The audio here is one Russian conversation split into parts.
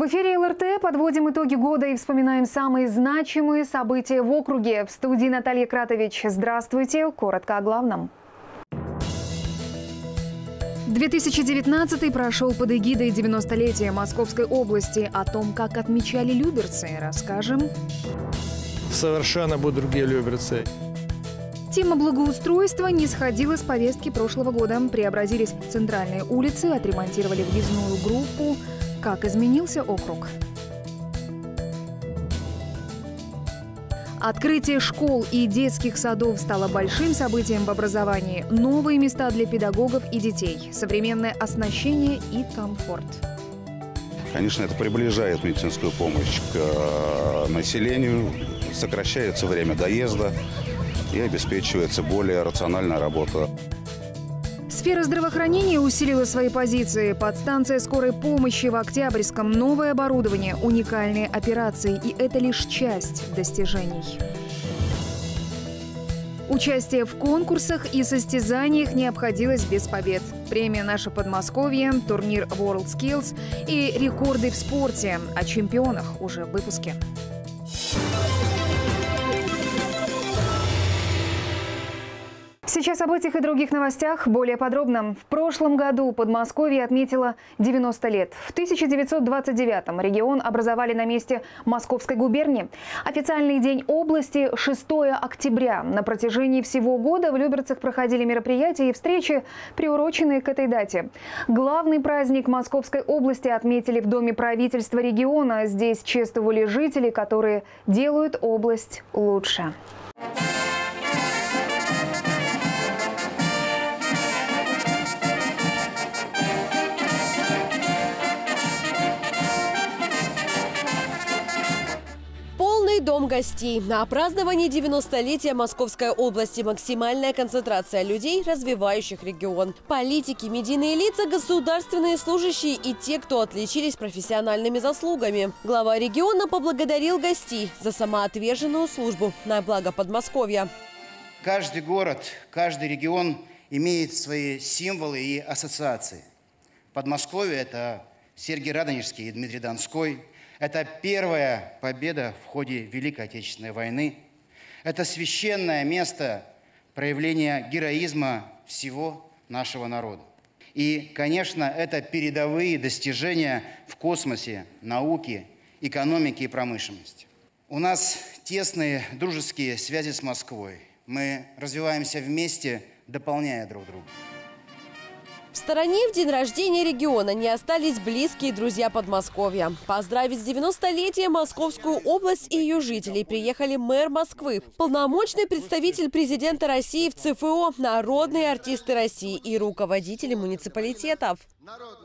В эфире ЛРТ подводим итоги года и вспоминаем самые значимые события в округе. В студии Наталья Кратович. Здравствуйте. Коротко о главном. 2019 прошел под эгидой 90-летия Московской области. О том, как отмечали люберцы, расскажем. Совершенно будут другие люберцы. Тема благоустройства не сходила с повестки прошлого года. Преобразились центральные улицы, отремонтировали въездную группу. Как изменился округ? Открытие школ и детских садов стало большим событием в образовании. Новые места для педагогов и детей, современное оснащение и комфорт. Конечно, это приближает медицинскую помощь к населению, сокращается время доезда и обеспечивается более рациональная работа. Сфера здравоохранения усилила свои позиции. Подстанция скорой помощи в Октябрьском, новое оборудование, уникальные операции. И это лишь часть достижений. Участие в конкурсах и состязаниях не обходилось без побед. Премия «Наше Подмосковье», турнир WorldSkills и рекорды в спорте. О чемпионах уже в выпуске. Сейчас об этих и других новостях более подробно. В прошлом году Подмосковье отметило 90 лет. В 1929-м регион образовали на месте Московской губернии. Официальный день области – 6 октября. На протяжении всего года в Люберцах проходили мероприятия и встречи, приуроченные к этой дате. Главный праздник Московской области отметили в Доме правительства региона. Здесь чествовали жители, которые делают область лучше. Дом гостей. На праздновании 90-летия Московской области максимальная концентрация людей, развивающих регион. Политики, медийные лица, государственные служащие и те, кто отличились профессиональными заслугами. Глава региона поблагодарил гостей за самоотверженную службу на благо Подмосковья. Каждый город, каждый регион имеет свои символы и ассоциации. Подмосковье – это Сергий Радонежский и Дмитрий Донской. Это первая победа в ходе Великой Отечественной войны. Это священное место проявления героизма всего нашего народа. И, конечно, это передовые достижения в космосе, науке, экономике и промышленности. У нас тесные дружеские связи с Москвой. Мы развиваемся вместе, дополняя друг друга. В стороне в день рождения региона не остались близкие друзья Подмосковья. Поздравить с 90-летием Московскую область и ее жителей приехали мэр Москвы, полномочный представитель президента России в ЦФО, народные артисты России и руководители муниципалитетов.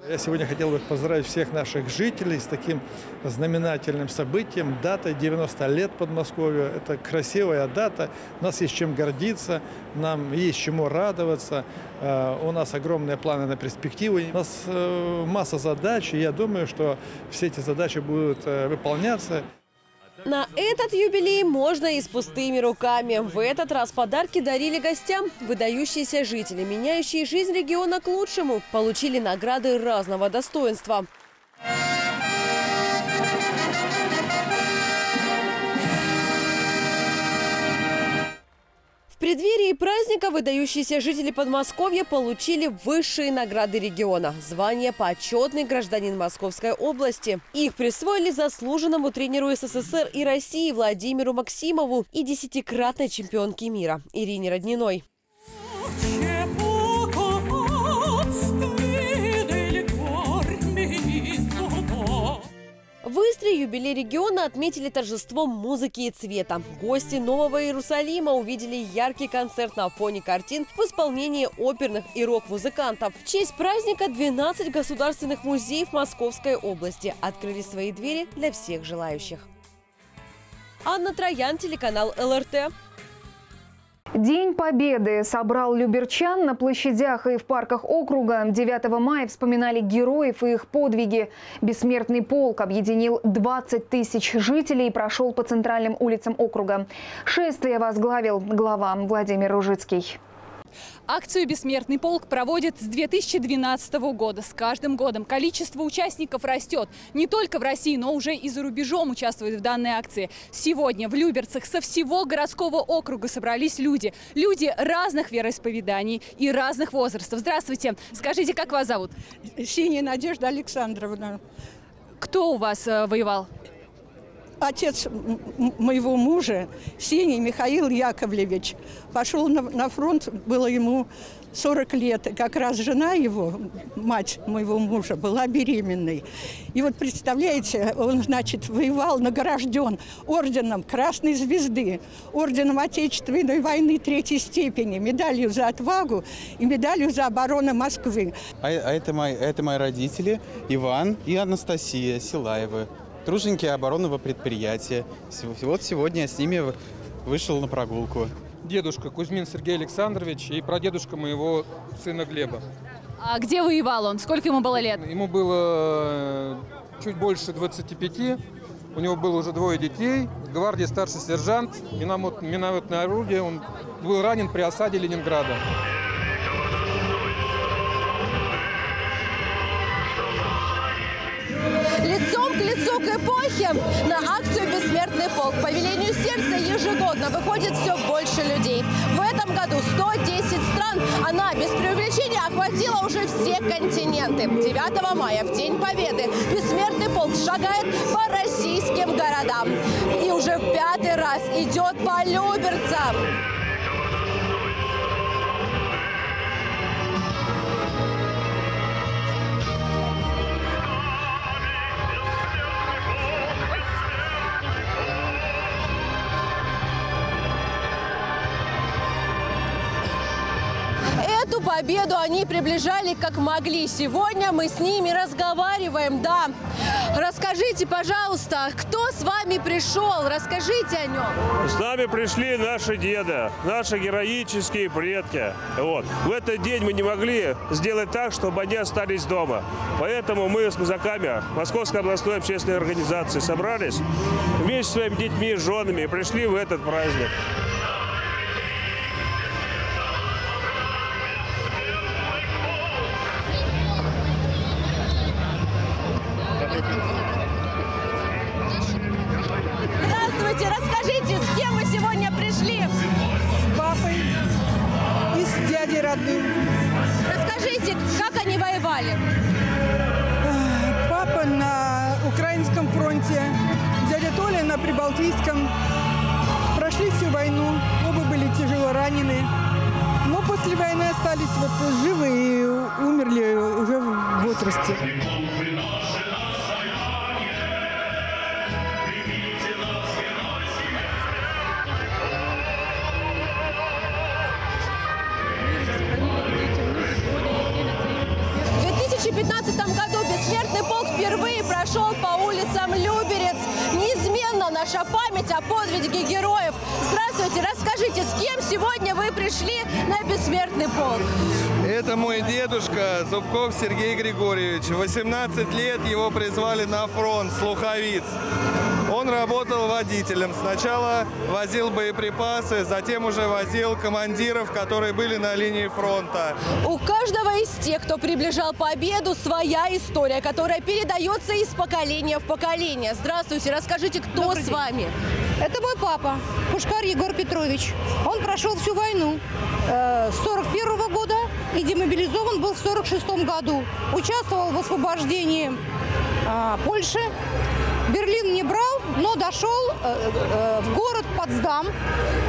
Я сегодня хотел бы поздравить всех наших жителей с таким знаменательным событием. Дата 90 лет Подмосковью. Это красивая дата. У нас есть чем гордиться, нам есть чему радоваться. У нас огромные планы на перспективу. У нас масса задач, и я думаю, что все эти задачи будут выполняться. На этот юбилей можно и с пустыми руками. В этот раз подарки дарили гостям. Выдающиеся жители, меняющие жизнь региона к лучшему, получили награды разного достоинства. В преддверии праздника выдающиеся жители Подмосковья получили высшие награды региона – звание «Почетный гражданин Московской области». Их присвоили заслуженному тренеру СССР и России Владимиру Максимову и десятикратной чемпионке мира Ирине Родниной. В Истре юбилей региона отметили торжеством музыки и цвета. Гости Нового Иерусалима увидели яркий концерт на фоне картин в исполнении оперных и рок-музыкантов. В честь праздника 12 государственных музеев Московской области открыли свои двери для всех желающих. Анна Троян, телеканал ЛРТ. День Победы собрал люберчан. На площадях и в парках округа 9 мая вспоминали героев и их подвиги. Бессмертный полк объединил 20 тысяч жителей и прошел по центральным улицам округа. Шествие возглавил глава Владимир Ружицкий. Акцию «Бессмертный полк» проводят с 2012 года. С каждым годом количество участников растет. Не только в России, но уже и за рубежом участвуют в данной акции. Сегодня в Люберцах со всего городского округа собрались люди. Люди разных вероисповеданий и разных возрастов. Здравствуйте. Скажите, как вас зовут? Синяя Надежда Александровна. Кто у вас воевал? Отец моего мужа, Синий Михаил Яковлевич, пошел на фронт, было ему 40 лет. Как раз жена его, мать моего мужа, была беременной. И вот представляете, он, значит, воевал, награжден орденом Красной Звезды, орденом Отечественной войны 3-й степени, медалью за отвагу и медалью за оборону Москвы. Это мои родители, Иван и Анастасия Силаевы. Труженики оборонного предприятия. Вот сегодня я с ними вышел на прогулку. Дедушка Кузьмин Сергей Александрович и прадедушка моего сына Глеба. А где воевал он? Сколько ему было лет? Ему было чуть больше 25. У него было уже 2 детей. В гвардии старший сержант, минометное орудие. Он был ранен при осаде Ленинграда. Лицом к лицу к эпохе на акцию «Бессмертный полк» по велению сердца ежегодно выходит все больше людей. В этом году 110 стран. Она без преувеличения охватила уже все континенты. 9 мая, в День Победы, «Бессмертный полк» шагает по российским городам. И уже в 5-й раз идет по Люберцам. Эту победу они приближали как могли. Сегодня мы с ними разговариваем, да. Расскажите, пожалуйста, кто с вами пришел? Расскажите о нем. С нами пришли наши деды, наши героические предки. Вот. В этот день мы не могли сделать так, чтобы они остались дома. Поэтому мы с казаками Московской областной общественной организации собрались вместе с своими детьми и женами и пришли в этот праздник. Расскажите, с кем вы сегодня пришли? С папой и с дядей родным. Расскажите, как они воевали? Папа на Украинском фронте, дядя Толя на Прибалтийском. Прошли всю войну, оба были тяжело ранены. Но после войны остались вот живы и умерли уже в возрасте. В 2015 году «Бессмертный полк» впервые прошел по улицам Люберец. Неизменно наша память о подвиге героев. Здравствуйте, расскажите, с кем сегодня вы пришли на «Бессмертный полк»? Это мой дедушка Зубков Сергей Григорьевич. 18 лет его призвали на фронт с Луховиц. Он работал водителем. Сначала возил боеприпасы, затем уже возил командиров, которые были на линии фронта. У каждого из тех, кто приближал победу, своя история, которая передается из поколения в поколение. Здравствуйте, расскажите, кто с вами? Это мой папа, Пушкарь Егор Петрович. Он прошел всю войну с 41-го года и демобилизован был в 46-м году. Участвовал в освобождении Польши. Берлин не брал, но дошел в город Потсдам.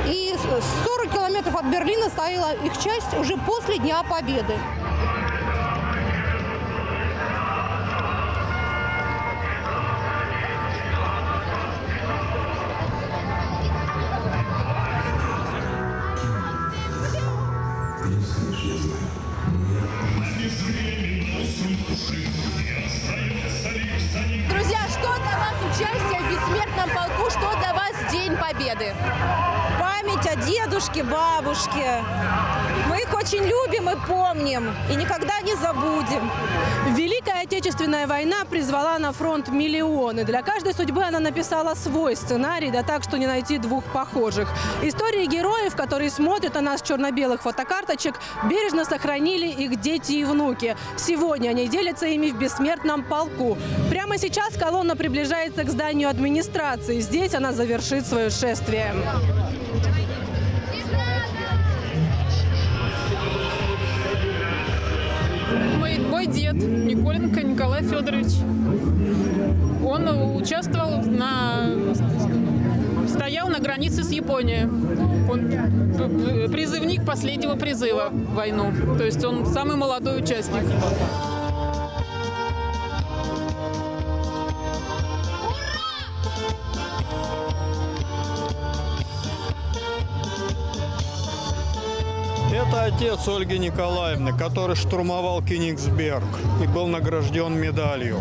И 40 километров от Берлина стояла их часть уже после Дня Победы. Друзья, что для вас участие в «Бессмертном полку», что для вас День Победы? Память о дедушки, бабушки. Мы их очень любим и помним, и никогда не забудем. Великая Отечественная война призвала на фронт миллионы. Для каждой судьбы она написала свой сценарий, да так, что не найти двух похожих. Истории героев, которые смотрят на нас с черно-белых фотокарточек, бережно сохранили их дети и внуки. Сегодня они делятся ими в бессмертном полку. Прямо сейчас колонна приближается к зданию администрации. Здесь она завершит свое шествие. Мой дед Николенко Николай Федорович, он участвовал стоял на границе с Японией. Он призывник последнего призыва в войну, то есть он самый молодой участник. Это отец Ольги Николаевны, который штурмовал Кенигсберг и был награжден медалью.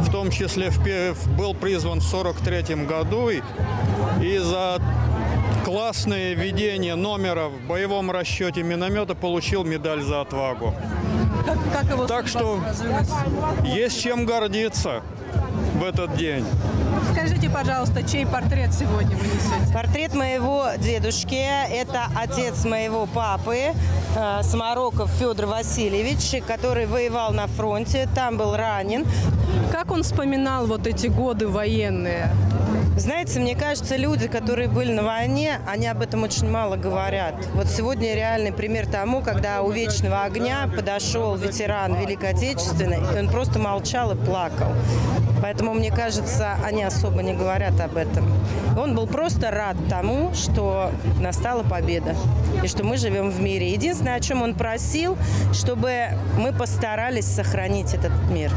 В том числе был призван в 1943 году и за классное ведение номера в боевом расчете миномета получил медаль за отвагу. Как его так что есть чем гордиться в этот день. Скажите, пожалуйста, чей портрет сегодня вы несете? Портрет моего дедушки. Это отец моего папы, Смороков Федор Васильевич, который воевал на фронте, там был ранен. Как он вспоминал вот эти годы военные? Знаете, мне кажется, люди, которые были на войне, они об этом очень мало говорят. Вот сегодня реальный пример тому, когда у Вечного огня подошел ветеран Великой Отечественной, и он просто молчал и плакал. Поэтому, мне кажется, они особо не говорят об этом. Он был просто рад тому, что настала победа и что мы живем в мире. Единственное, о чем он просил, чтобы мы постарались сохранить этот мир.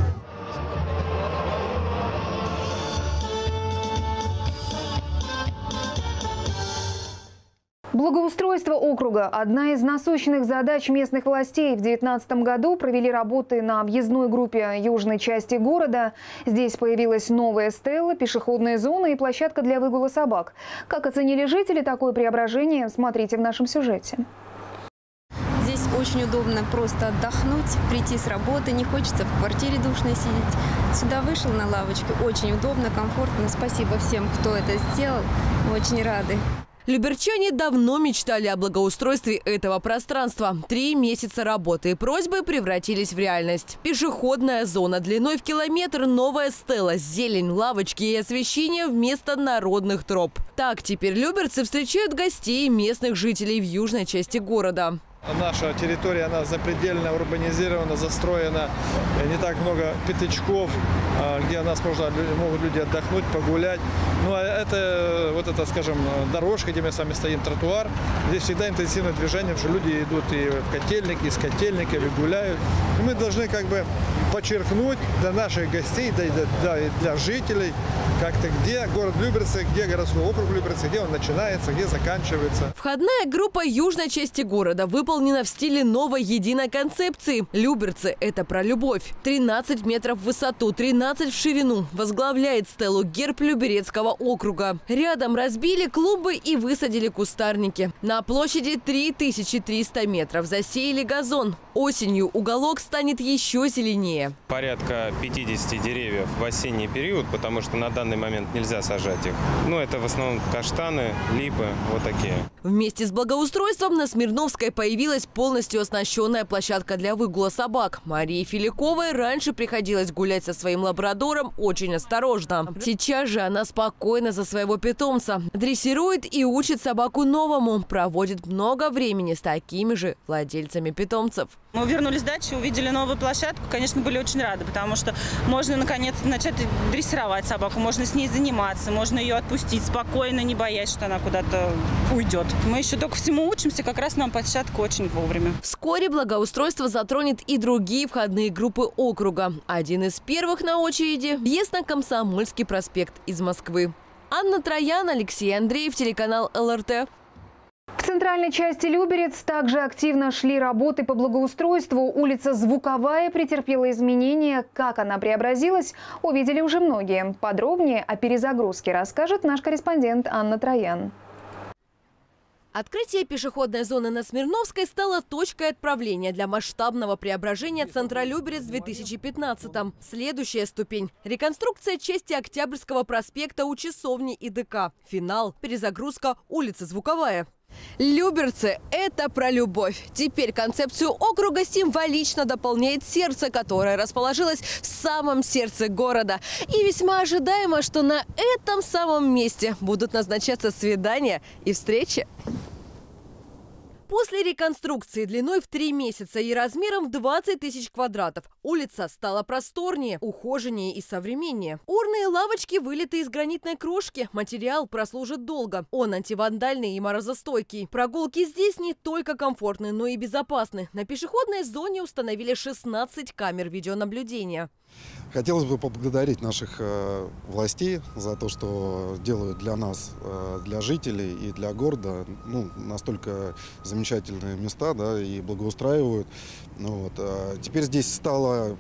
Благоустройство округа – одна из насущных задач местных властей. В 2019 году провели работы на объездной группе южной части города. Здесь появилась новая стела, пешеходная зона и площадка для выгула собак. Как оценили жители такое преображение, смотрите в нашем сюжете. Здесь очень удобно просто отдохнуть, прийти с работы, не хочется в квартире душно сидеть. Сюда вышел на лавочке, очень удобно, комфортно. Спасибо всем, кто это сделал, очень рады. Люберчане давно мечтали о благоустройстве этого пространства. 3 месяца работы и просьбы превратились в реальность. Пешеходная зона длиной в километр, новая стела, зелень, лавочки и освещение вместо народных троп. Так теперь люберцы встречают гостей и местных жителей в южной части города. Наша территория, она запредельно урбанизирована, застроена, не так много пятачков, где могут люди отдохнуть, погулять. Ну а это, вот эта, скажем, дорожка, где мы с вами стоим, тротуар, здесь всегда интенсивное движение, потому что люди идут и в котельники, и из котельников, и гуляют. И мы должны как бы подчеркнуть для наших гостей, да и для жителей, как-то где город Люберцы, где городской округ Люберцы, где он начинается, где заканчивается. Входная группа южной части города выполнена в стиле новой единой концепции. Люберцы – это про любовь. 13 метров в высоту, 13 в ширину. Возглавляет стелу герб Люберецкого округа. Рядом разбили клумбы и высадили кустарники. На площади 3300 метров засеяли газон. Осенью уголок станет еще зеленее. Порядка 50 деревьев в осенний период, потому что на данный момент нельзя сажать их. Но это в основном каштаны, липы, вот такие. Вместе с благоустройством на Смирновской появилась полностью оснащенная площадка для выгула собак. Марии Филиковой раньше приходилось гулять со своим лабрадором очень осторожно. Сейчас же она спокойна за своего питомца. Дрессирует и учит собаку новому. Проводит много времени с такими же владельцами питомцев. Мы вернулись с дачи, увидели новую площадку. Конечно, были очень рады, потому что можно наконец начать дрессировать собаку, можно с ней заниматься, можно ее отпустить спокойно, не боясь, что она куда-то уйдет. Мы еще только всему учимся, как раз нам площадка очень вовремя. Вскоре благоустройство затронет и другие входные группы округа. Один из первых на очереди – въезд на Комсомольский проспект из Москвы. Анна Троян, Алексей Андреев, телеканал ЛРТ. В центральной части Люберец также активно шли работы по благоустройству. Улица Звуковая претерпела изменения. Как она преобразилась, увидели уже многие. Подробнее о перезагрузке расскажет наш корреспондент Анна Троян. Открытие пешеходной зоны на Смирновской стало точкой отправления для масштабного преображения центра Люберец в 2015-м. Следующая ступень – реконструкция части Октябрьского проспекта у часовни и ДК. Финал – перезагрузка улицы Звуковая. Люберцы – это про любовь. Теперь концепцию округа символично дополняет сердце, которое расположилось в самом сердце города. И весьма ожидаемо, что на этом самом месте будут назначаться свидания и встречи. После реконструкции длиной в 3 месяца и размером в 20 тысяч квадратов улица стала просторнее, ухоженнее и современнее. Урны и лавочки вылиты из гранитной крошки. Материал прослужит долго. Он антивандальный и морозостойкий. Прогулки здесь не только комфортны, но и безопасны. На пешеходной зоне установили 16 камер видеонаблюдения. Хотелось бы поблагодарить наших властей за то, что делают для нас, для жителей и для города, настолько замечательные места, и благоустраивают. Теперь здесь стало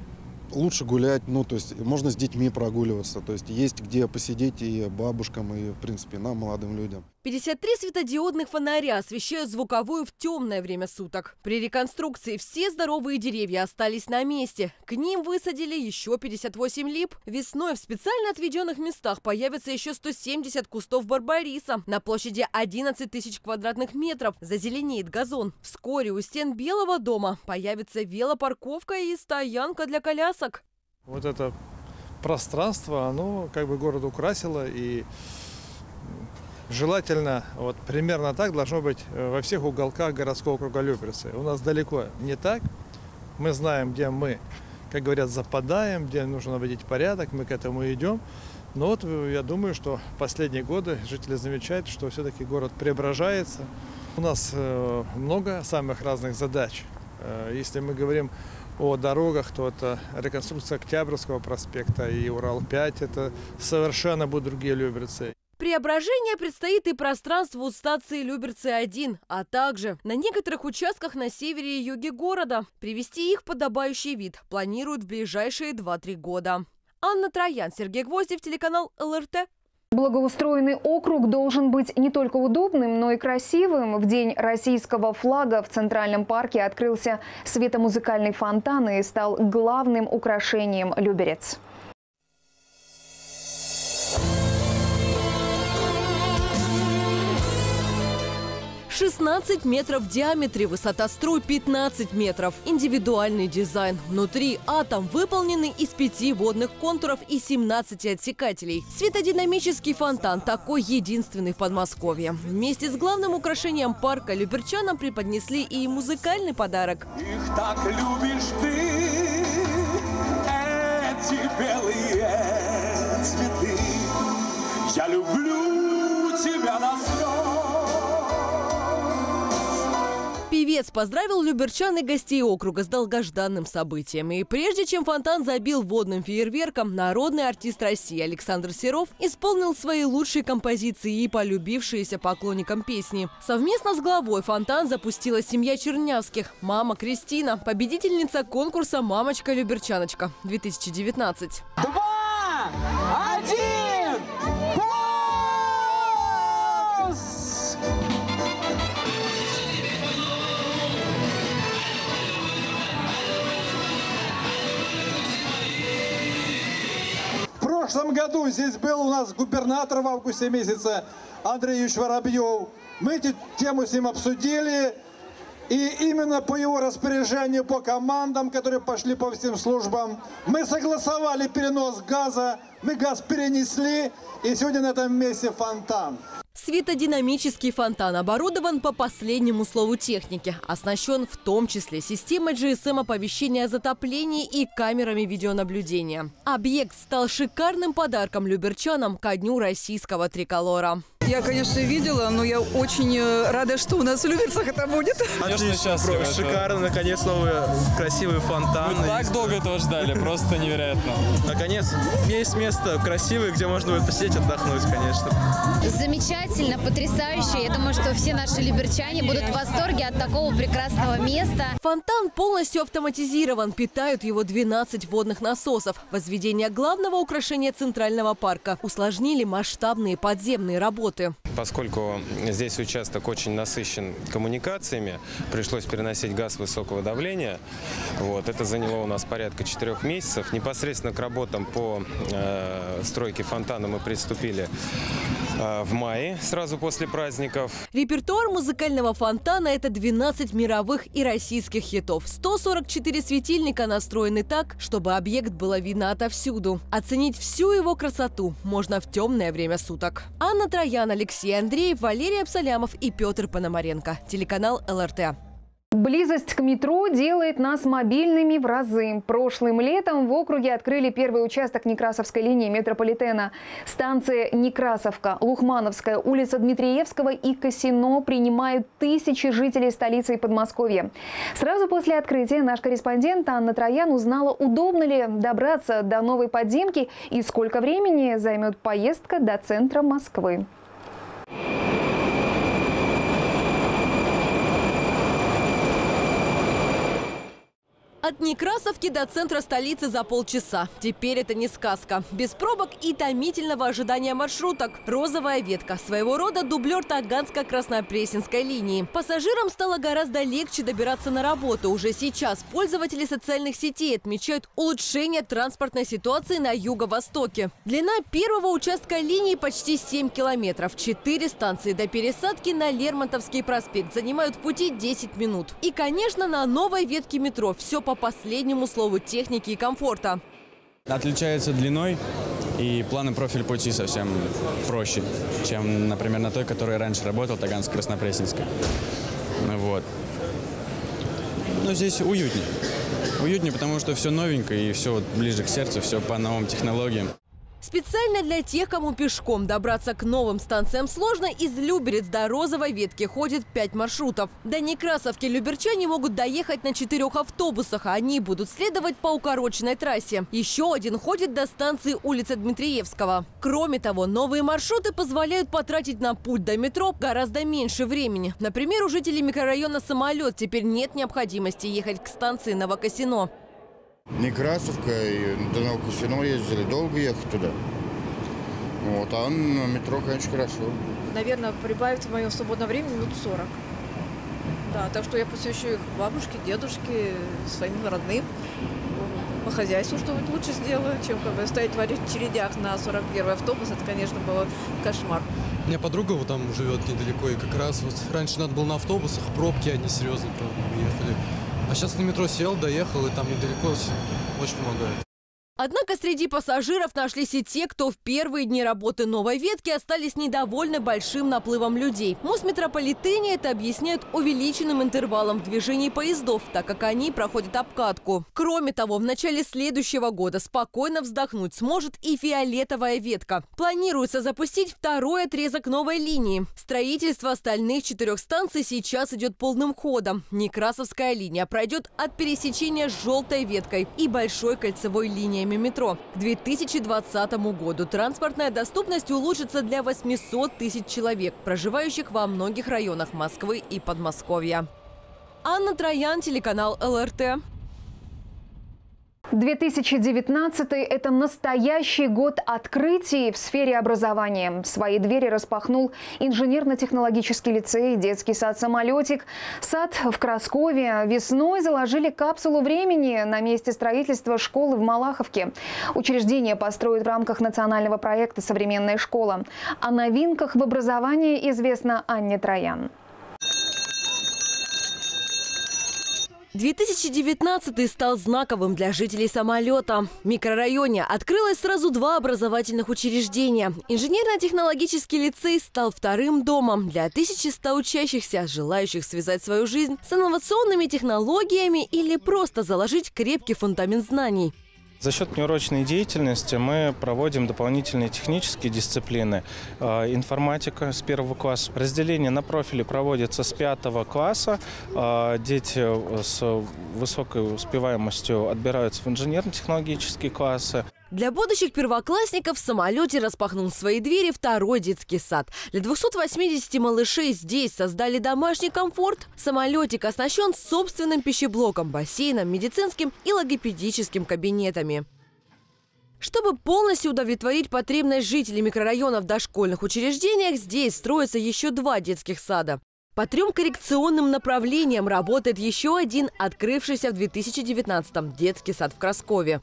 лучше гулять, можно с детьми прогуливаться, есть где посидеть и бабушкам, и, в принципе, нам, молодым людям. 53 светодиодных фонаря освещают Звуковую в темное время суток. При реконструкции все здоровые деревья остались на месте. К ним высадили еще 58 лип. Весной в специально отведенных местах появится еще 170 кустов барбариса. На площади 11 тысяч квадратных метров зазеленеет газон. Вскоре у стен Белого дома появится велопарковка и стоянка для колясок. Вот это пространство, оно город украсило и... Желательно, примерно так должно быть во всех уголках городского округа Люберцы. У нас далеко не так. Мы знаем, где мы, как говорят, западаем, где нужно наводить порядок, мы к этому идем. Но я думаю, что последние годы жители замечают, что все-таки город преображается. У нас много самых разных задач. Если мы говорим о дорогах, то это реконструкция Октябрьского проспекта и Урал-5. Это совершенно будут другие Люберцы. Преображение предстоит и пространству у станции Люберцы-1, а также на некоторых участках на севере и юге города. Привести их в подобающий вид планируют в ближайшие 2-3 года. Анна Троян, Сергей Гвоздев, телеканал ЛРТ. Благоустроенный округ должен быть не только удобным, но и красивым. В день российского флага в Центральном парке открылся светомузыкальный фонтан и стал главным украшением Люберец. – 16 метров в диаметре, высота струй – 15 метров. Индивидуальный дизайн. Внутри атом выполнены из 5 водных контуров и 17 отсекателей. Светодинамический фонтан такой единственный в Подмосковье. Вместе с главным украшением парка люберчанам преподнесли и музыкальный подарок. Их так любишь ты, эти белые цветы. Я люблю тебя на слёт. Певец поздравил люберчан и гостей округа с долгожданным событием. И прежде чем фонтан забил водным фейерверком, народный артист России Александр Серов исполнил свои лучшие композиции и полюбившиеся поклонникам песни. Совместно с главой фонтан запустила семья Чернявских. Мама Кристина, победительница конкурса «Мамочка-люберчаночка-2019». 2, 1! В прошлом году здесь был у нас губернатор в августе месяце Андрей Юрьевич Воробьев. Мы эту тему с ним обсудили. И именно по его распоряжению, по командам, которые пошли по всем службам, мы согласовали перенос газа, мы газ перенесли, и сегодня на этом месте фонтан. Светодинамический фонтан оборудован по последнему слову техники. Оснащен в том числе системой GSM-оповещения о затоплении и камерами видеонаблюдения. Объект стал шикарным подарком люберчанам ко дню российского триколора. Я, конечно, видела, но я очень рада, что у нас в Люберцах это будет. Конечно, сейчас шикарно. Наконец, новый красивый фонтан. Мы так долго этого ждали, просто невероятно. Наконец, есть место красивое, где можно будет посидеть, отдохнуть, конечно. Замечательно, потрясающе. Я думаю, что все наши люберчане будут в восторге от такого прекрасного места. Фонтан полностью автоматизирован. Питают его 12 водных насосов. Возведение главного украшения Центрального парка усложнили масштабные подземные работы. работы. Поскольку здесь участок очень насыщен коммуникациями, пришлось переносить газ высокого давления. Вот, это заняло у нас порядка 4 месяцев. Непосредственно к работам по стройке фонтана мы приступили в мае, сразу после праздников. Репертуар музыкального фонтана – это 12 мировых и российских хитов. 144 светильника настроены так, чтобы объект было видно отовсюду. Оценить всю его красоту можно в темное время суток. Анна Троян, Алексей Андреев, Валерий Абсалямов и Петр Пономаренко. Телеканал ЛРТ. Близость к метро делает нас мобильными в разы. Прошлым летом в округе открыли первый участок Некрасовской линии метрополитена. Станции Некрасовка, Лухмановская, улица Дмитриевского и Косино принимают тысячи жителей столицы и Подмосковья. Сразу после открытия наш корреспондент Анна Троян узнала, удобно ли добраться до новой подземки и сколько времени займет поездка до центра Москвы. От Некрасовки до центра столицы за полчаса. Теперь это не сказка. Без пробок и томительного ожидания маршруток. Розовая ветка. Своего рода дублер Таганско-Краснопресненской линии. Пассажирам стало гораздо легче добираться на работу. Уже сейчас пользователи социальных сетей отмечают улучшение транспортной ситуации на юго-востоке. Длина первого участка линии почти 7 километров. 4 станции до пересадки на Лермонтовский проспект занимают в пути 10 минут. И, конечно, на новой ветке метро все по последнему слову техники и комфорта. Отличается длиной, и план и профиль пути совсем проще, чем, например, на той, которая раньше работала, Таганско-Краснопресненская. Вот. Но здесь уютнее. Уютнее, потому что все новенькое, и все вот ближе к сердцу, все по новым технологиям. Специально для тех, кому пешком добраться к новым станциям сложно, из Люберец до Розовой ветки ходит 5 маршрутов. До Некрасовки люберчане могут доехать на 4 автобусах, а они будут следовать по укороченной трассе. Еще один ходит до станции улицы Дмитриевского. Кроме того, новые маршруты позволяют потратить на путь до метро гораздо меньше времени. Например, у жителей микрорайона Самолет теперь нет необходимости ехать к станции Новокосино. Некрасовка и до Новокосино ездили, долго ехать туда. Вот, а на метро, конечно, хорошо. Наверное, прибавит в моем свободном времени минут 40. Да, так что я посещу их бабушке, дедушке, своим родным. По хозяйству что-нибудь лучше сделаю, чем как бы стоять в очередях на 41-й автобус. Это, конечно, был кошмар. У меня подруга вот там живет недалеко, и как раз вот раньше надо было на автобусах, пробки, они серьезные, правда, мы ехали. А сейчас на метро сел, доехал, и там недалеко, очень помогает. Однако среди пассажиров нашлись и те, кто в первые дни работы новой ветки остались недовольны большим наплывом людей. Мосметрополитене это объясняют увеличенным интервалом в движении поездов, так как они проходят обкатку. Кроме того, в начале следующего года спокойно вздохнуть сможет и фиолетовая ветка. Планируется запустить второй отрезок новой линии. Строительство остальных 4 станций сейчас идет полным ходом. Некрасовская линия пройдет от пересечения с желтой веткой и большой кольцевой линией метро. К 2020 году транспортная доступность улучшится для 800 тысяч человек, проживающих во многих районах Москвы и Подмосковья. Анна Троян, телеканал ЛРТ. 2019 – это настоящий год открытий в сфере образования. Свои двери распахнул инженерно-технологический лицей, детский сад «Самолетик», сад в Краскове. Весной заложили капсулу времени на месте строительства школы в Малаховке. Учреждение построят в рамках национального проекта «Современная школа». О новинках в образовании известно Анне Троян. 2019 стал знаковым для жителей Самолета. В микрорайоне открылось сразу 2 образовательных учреждения. Инженерно-технологический лицей стал вторым домом для 1100 учащихся, желающих связать свою жизнь с инновационными технологиями или просто заложить крепкий фундамент знаний. За счет неурочной деятельности мы проводим дополнительные технические дисциплины. Информатика с 1 класса. Разделение на профили проводится с 5 класса. Дети с высокой успеваемостью отбираются в инженерно-технологические классы. Для будущих первоклассников в Самолете распахнул свои двери второй детский сад. Для 280 малышей здесь создали домашний комфорт. Самолетик оснащен собственным пищеблоком, бассейном, медицинским и логопедическим кабинетами. Чтобы полностью удовлетворить потребность жителей микрорайонов в дошкольных учреждениях, здесь строятся еще два детских сада. По трем коррекционным направлениям работает еще один, открывшийся в 2019-м, детский сад в Краскове.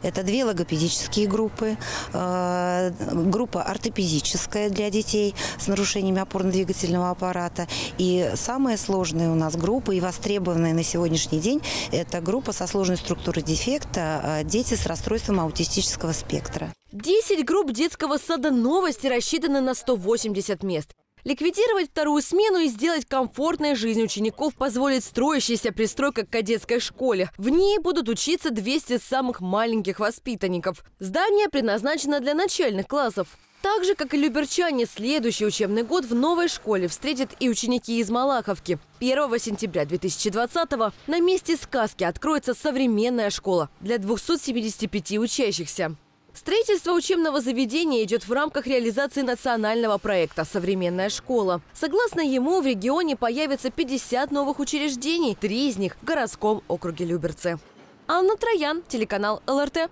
Это две логопедические группы, группа ортопедическая для детей с нарушениями опорно-двигательного аппарата. И самые сложные у нас группы и востребованные на сегодняшний день – это группа со сложной структурой дефекта «Дети с расстройством аутистического спектра». 10 групп детского сада «Новости» рассчитаны на 180 мест. Ликвидировать вторую смену и сделать комфортной жизнь учеников позволит строящаяся пристройка к кадетской школе. В ней будут учиться 200 самых маленьких воспитанников. Здание предназначено для начальных классов. Так же, как и люберчане, следующий учебный год в новой школе встретят и ученики из Малаховки. 1 сентября 2020-го на месте сказки откроется современная школа для 275 учащихся. Строительство учебного заведения идет в рамках реализации национального проекта «Современная школа». Согласно ему, в регионе появится 50 новых учреждений, 3 из них в городском округе Люберцы. Анна Троян, телеканал ЛРТ.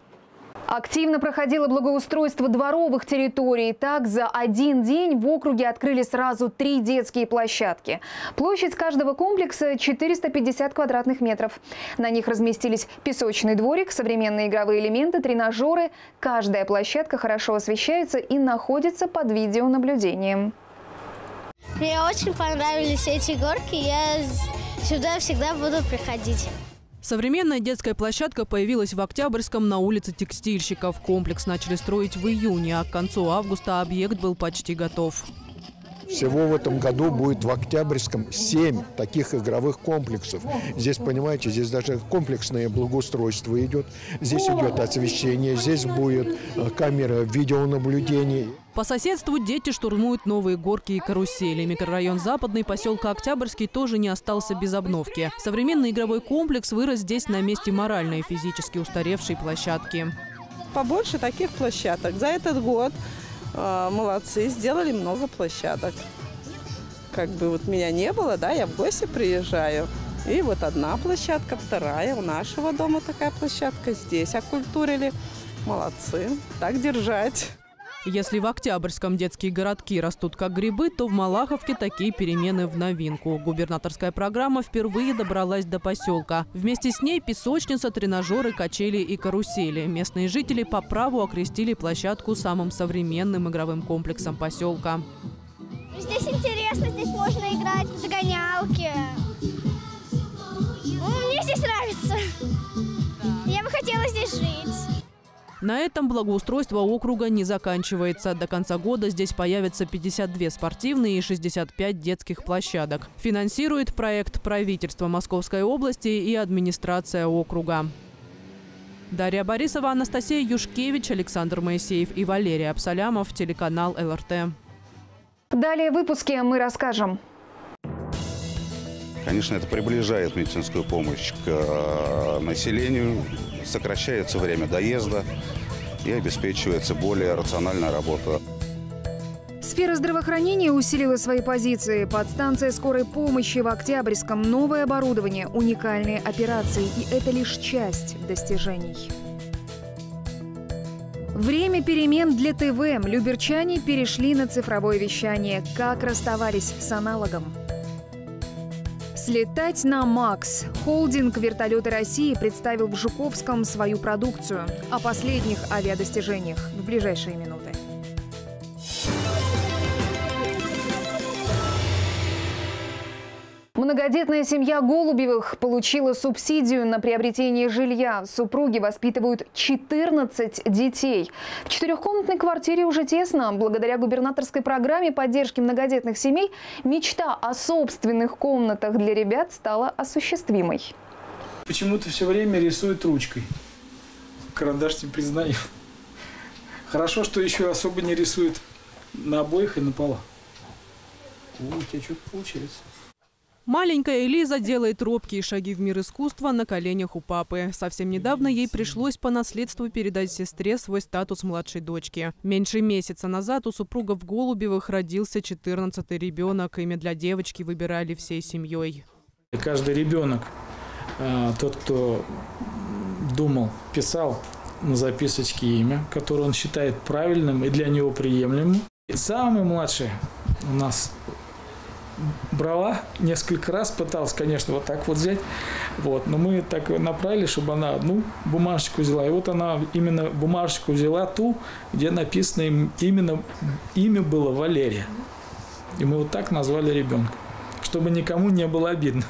Активно проходило благоустройство дворовых территорий. Так, за один день в округе открыли сразу 3 детские площадки. Площадь каждого комплекса 450 квадратных метров. На них разместились песочный дворик, современные игровые элементы, тренажеры. Каждая площадка хорошо освещается и находится под видеонаблюдением. Мне очень понравились эти горки. Я сюда всегда буду приходить. Современная детская площадка появилась в Октябрьском на улице Текстильщиков. Комплекс начали строить в июне, а к концу августа объект был почти готов. Всего в этом году будет в Октябрьском 7 таких игровых комплексов. Здесь, понимаете, здесь даже комплексное благоустройство идет. Здесь идет освещение, здесь будет камера видеонаблюдения. По соседству дети штурмуют новые горки и карусели. Микрорайон Западный поселка Октябрьский тоже не остался без обновки. Современный игровой комплекс вырос здесь на месте морально и физически устаревшей площадки. Побольше таких площадок. За этот год молодцы, сделали много площадок. Как бы вот меня не было, да, я в гости приезжаю. И вот одна площадка, вторая у нашего дома такая площадка. Здесь окультурили. Молодцы, так держать. Если в Октябрьском детские городки растут как грибы, то в Малаховке такие перемены в новинку. Губернаторская программа впервые добралась до поселка. Вместе с ней песочница, тренажеры, качели и карусели. Местные жители по праву окрестили площадку самым современным игровым комплексом поселка. Здесь интересно, здесь можно играть в догонялки. Мне здесь нравится. Я бы хотела здесь жить. На этом благоустройство округа не заканчивается. До конца года здесь появятся 52 спортивные и 65 детских площадок. Финансирует проект правительство Московской области и администрация округа. Дарья Борисова, Анастасия Юшкевич, Александр Моисеев и Валерий Абсалямов, телеканал ЛРТ. Далее в выпуске мы расскажем. Конечно, это приближает медицинскую помощь к населению, сокращается время доезда и обеспечивается более рациональная работа. Сфера здравоохранения усилила свои позиции. Подстанция скорой помощи в Октябрьском, новое оборудование, уникальные операции. И это лишь часть достижений. Время перемен для ТВ. Люберчане перешли на цифровое вещание. Как расставались с аналогом? Слетать на Макс. Холдинг «Вертолеты России» представил в Жуковском свою продукцию. О последних авиадостижениях в ближайшие минуты. Многодетная семья Голубевых получила субсидию на приобретение жилья. Супруги воспитывают 14 детей. В 4-комнатной квартире уже тесно. Благодаря губернаторской программе поддержки многодетных семей мечта о собственных комнатах для ребят стала осуществимой. Почему-то все время рисует ручкой. Карандаш не признаю. Хорошо, что еще особо не рисует на обоих и на полу. У тебя что-то получается. Маленькая Элиза делает робкие шаги в мир искусства на коленях у папы. Совсем недавно ей пришлось по наследству передать сестре свой статус младшей дочки. Меньше месяца назад у супругов Голубевых родился 14-й ребенок. Имя для девочки выбирали всей семьей. Каждый ребенок, тот, кто думал, писал, на записочке имя, которое он считает правильным и для него приемлемым. И самый младший у нас брала несколько раз, пыталась, конечно, вот так вот взять, вот, но мы так направили, чтобы она одну бумажечку взяла, и вот она именно бумажечку взяла ту, где написано именно имя было Валерия, и мы вот так назвали ребенка, чтобы никому не было обидно.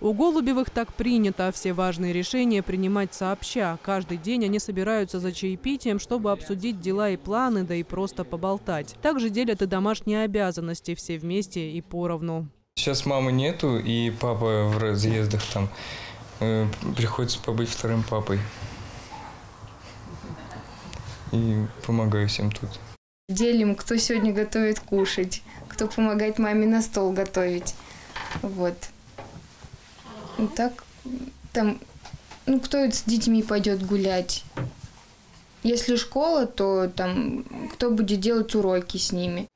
У Голубевых так принято все важные решения принимать сообща. Каждый день они собираются за чаепитием, чтобы обсудить дела и планы, да и просто поболтать. Также делят и домашние обязанности все вместе и поровну. Сейчас мамы нету, и папа в разъездах там. Приходится побыть вторым папой. И помогаю всем тут. Делим, кто сегодня готовит кушать, кто помогает маме на стол готовить. Вот. Так, там, ну, кто с детьми пойдет гулять? Если школа, то там, кто будет делать уроки с ними?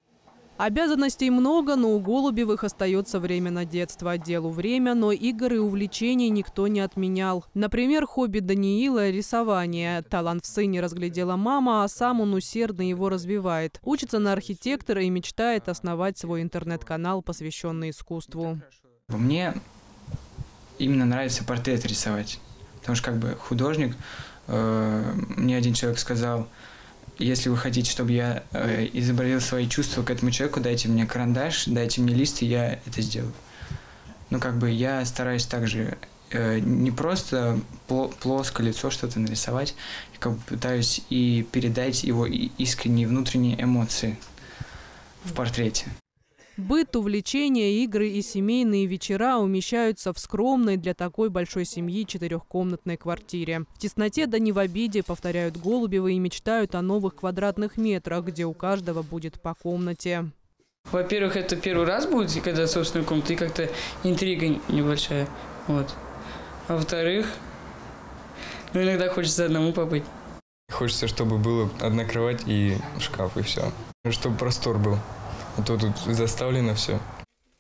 Обязанностей много, но у Голубевых остается время на детство. Делу время, но игр и увлечений никто не отменял. Например, хобби Даниила – рисование. Талант в сыне разглядела мама, а сам он усердно его развивает. Учится на архитектора и мечтает основать свой интернет-канал, посвященный искусству. Мне именно нравится портрет рисовать, потому что как бы художник, мне один человек сказал, если вы хотите, чтобы я изобразил свои чувства к этому человеку, дайте мне карандаш, дайте мне лист, и я это сделаю. Ну как бы я стараюсь также не просто плоско лицо что-то нарисовать, я как бы пытаюсь и передать его искренние внутренние эмоции в портрете. Быт, увлечения, игры и семейные вечера умещаются в скромной для такой большой семьи четырехкомнатной квартире. В тесноте да не в обиде, повторяют Голубевы и мечтают о новых квадратных метрах, где у каждого будет по комнате. Во-первых, это первый раз будет, когда собственная комната, и как-то интрига небольшая. Вот. А во-вторых, ну, иногда хочется одному побыть. Хочется, чтобы было одна кровать и шкаф, и все. Чтобы простор был. А то тут заставлено все.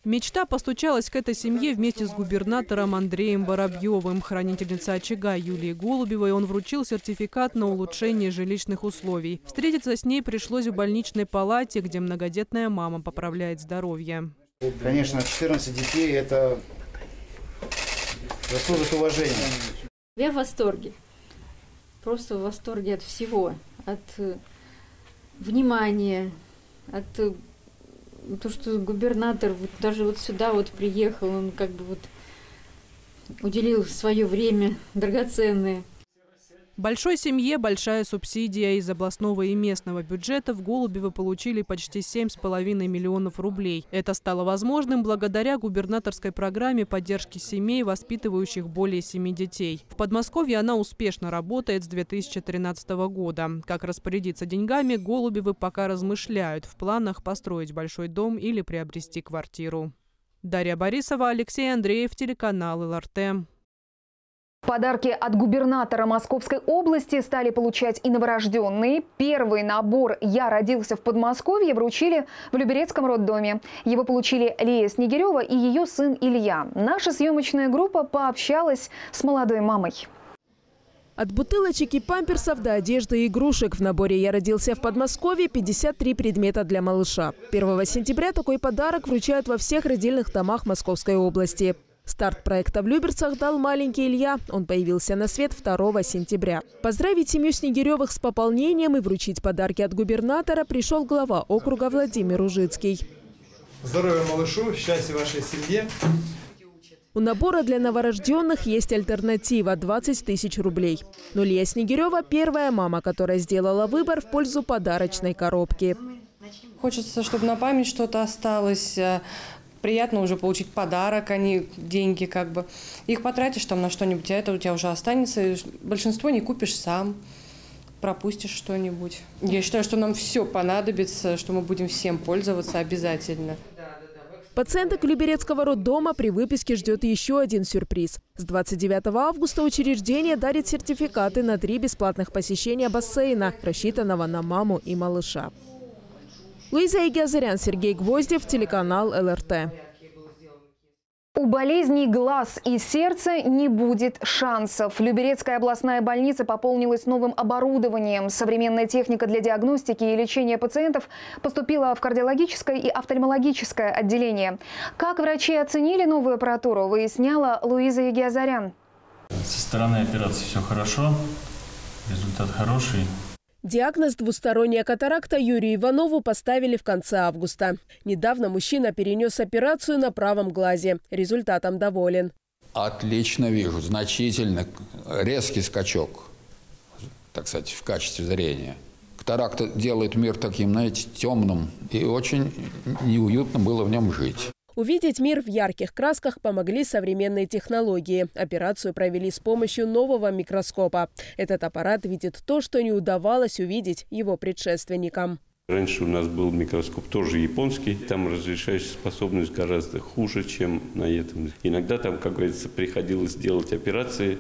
Мечта постучалась к этой семье вместе с губернатором Андреем Воробьевым. Хранительница очага Юлии Голубевой он вручил сертификат на улучшение жилищных условий. Встретиться с ней пришлось в больничной палате, где многодетная мама поправляет здоровье. Конечно, 14 детей – это заслужит уважения. Я в восторге. Просто в восторге от всего. От внимания, от... То, что губернатор вот даже вот сюда вот приехал, он как бы вот уделил свое время драгоценное. Большой семье большая субсидия. Из областного и местного бюджетов Голубевы получили почти 7,5 миллионов рублей. Это стало возможным благодаря губернаторской программе поддержки семей, воспитывающих более 7 детей. В Подмосковье она успешно работает с 2013 года. Как распорядиться деньгами, Голубевы пока размышляют. В планах построить большой дом или приобрести квартиру. Дарья Борисова, Алексей Андреев, телеканал ЛРТ. Подарки от губернатора Московской области стали получать и новорожденные. Первый набор «Я родился в Подмосковье» вручили в Люберецком роддоме. Его получили Лия Снегирева и ее сын Илья. Наша съемочная группа пообщалась с молодой мамой. От бутылочек и памперсов до одежды и игрушек в наборе «Я родился в Подмосковье» 53 предмета для малыша. 1 сентября такой подарок вручают во всех родильных домах Московской области. Старт проекта в Люберцах дал маленький Илья. Он появился на свет 2 сентября. Поздравить семью Снегиревых с пополнением и вручить подарки от губернатора пришел глава округа Владимир Ужицкий. Здоровья малышу, счастья вашей семье. У набора для новорожденных есть альтернатива – 20 тысяч рублей. Но Лия Снегирева – первая мама, которая сделала выбор в пользу подарочной коробки. Хочется, чтобы на память что-то осталось. Приятно уже получить подарок, а не деньги как бы. Их потратишь там на что-нибудь, а это у тебя уже останется. Большинство не купишь сам, пропустишь что-нибудь. Я считаю, что нам все понадобится, что мы будем всем пользоваться обязательно. Пациенток Люберецкого роддома при выписке ждет еще один сюрприз. С 29 августа учреждение дарит сертификаты на 3 бесплатных посещения бассейна, рассчитанного на маму и малыша. Луиза Егиазарян, Сергей Гвоздев, телеканал ЛРТ. У болезней глаз и сердца не будет шансов. Люберецкая областная больница пополнилась новым оборудованием. Современная техника для диагностики и лечения пациентов поступила в кардиологическое и офтальмологическое отделение. Как врачи оценили новую аппаратуру, выясняла Луиза Егиазарян. Со стороны операции все хорошо, результат хороший. Диагноз «двусторонняя катаракта» Юрию Иванову поставили в конце августа. Недавно мужчина перенес операцию на правом глазе. Результатом доволен. Отлично вижу. Значительно резкий скачок, так сказать, в качестве зрения. Катаракта делает мир таким, знаете, темным. И очень неуютно было в нем жить. Увидеть мир в ярких красках помогли современные технологии. Операцию провели с помощью нового микроскопа. Этот аппарат видит то, что не удавалось увидеть его предшественникам. Раньше у нас был микроскоп, тоже японский. Там разрешающая способность гораздо хуже, чем на этом. Иногда там, как говорится, приходилось делать операции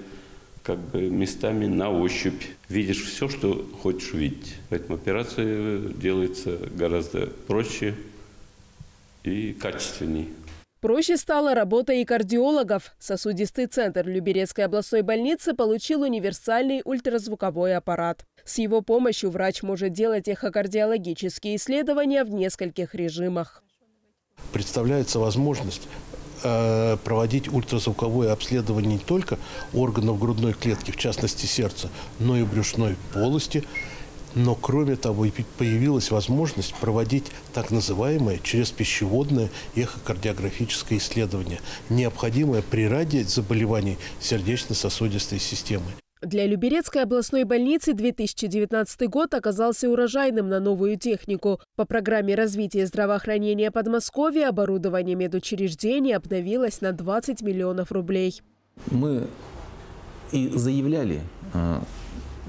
как бы местами на ощупь. Видишь все, что хочешь видеть. Поэтому операция делается гораздо проще и качественней. Проще стала работа и кардиологов. Сосудистый центр Люберецкой областной больницы получил универсальный ультразвуковой аппарат. С его помощью врач может делать эхокардиологические исследования в нескольких режимах. Представляется возможность проводить ультразвуковое обследование не только органов грудной клетки, в частности сердца, но и брюшной полости. Но, кроме того, появилась возможность проводить так называемое через пищеводное эхокардиографическое исследование, необходимое при ряде заболеваний сердечно-сосудистой системы. Для Люберецкой областной больницы 2019 год оказался урожайным на новую технику. По программе развития здравоохранения Подмосковья оборудование медучреждений обновилось на 20 миллионов рублей. Мы и заявляли,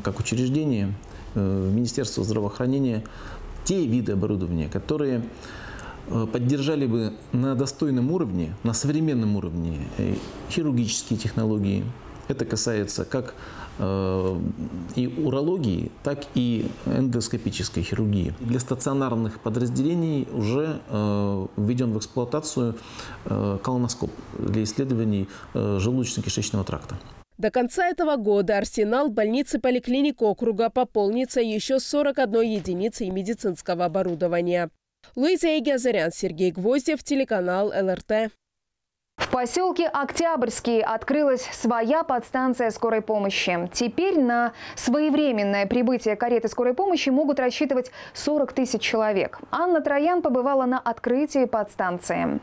как учреждение, в Министерство здравоохранения те виды оборудования, которые поддержали бы на достойном уровне, на современном уровне хирургические технологии. Это касается как и урологии, так и эндоскопической хирургии. Для стационарных подразделений уже введен в эксплуатацию колоноскоп для исследований желудочно-кишечного тракта. До конца этого года арсенал больницы поликлиник округа пополнится еще 41 единицей медицинского оборудования. Луиза Егиазарян, Сергей Гвоздев, телеканал ЛРТ. В поселке Октябрьский открылась своя подстанция скорой помощи. Теперь на своевременное прибытие кареты скорой помощи могут рассчитывать 40 тысяч человек. Анна Троян побывала на открытии подстанции.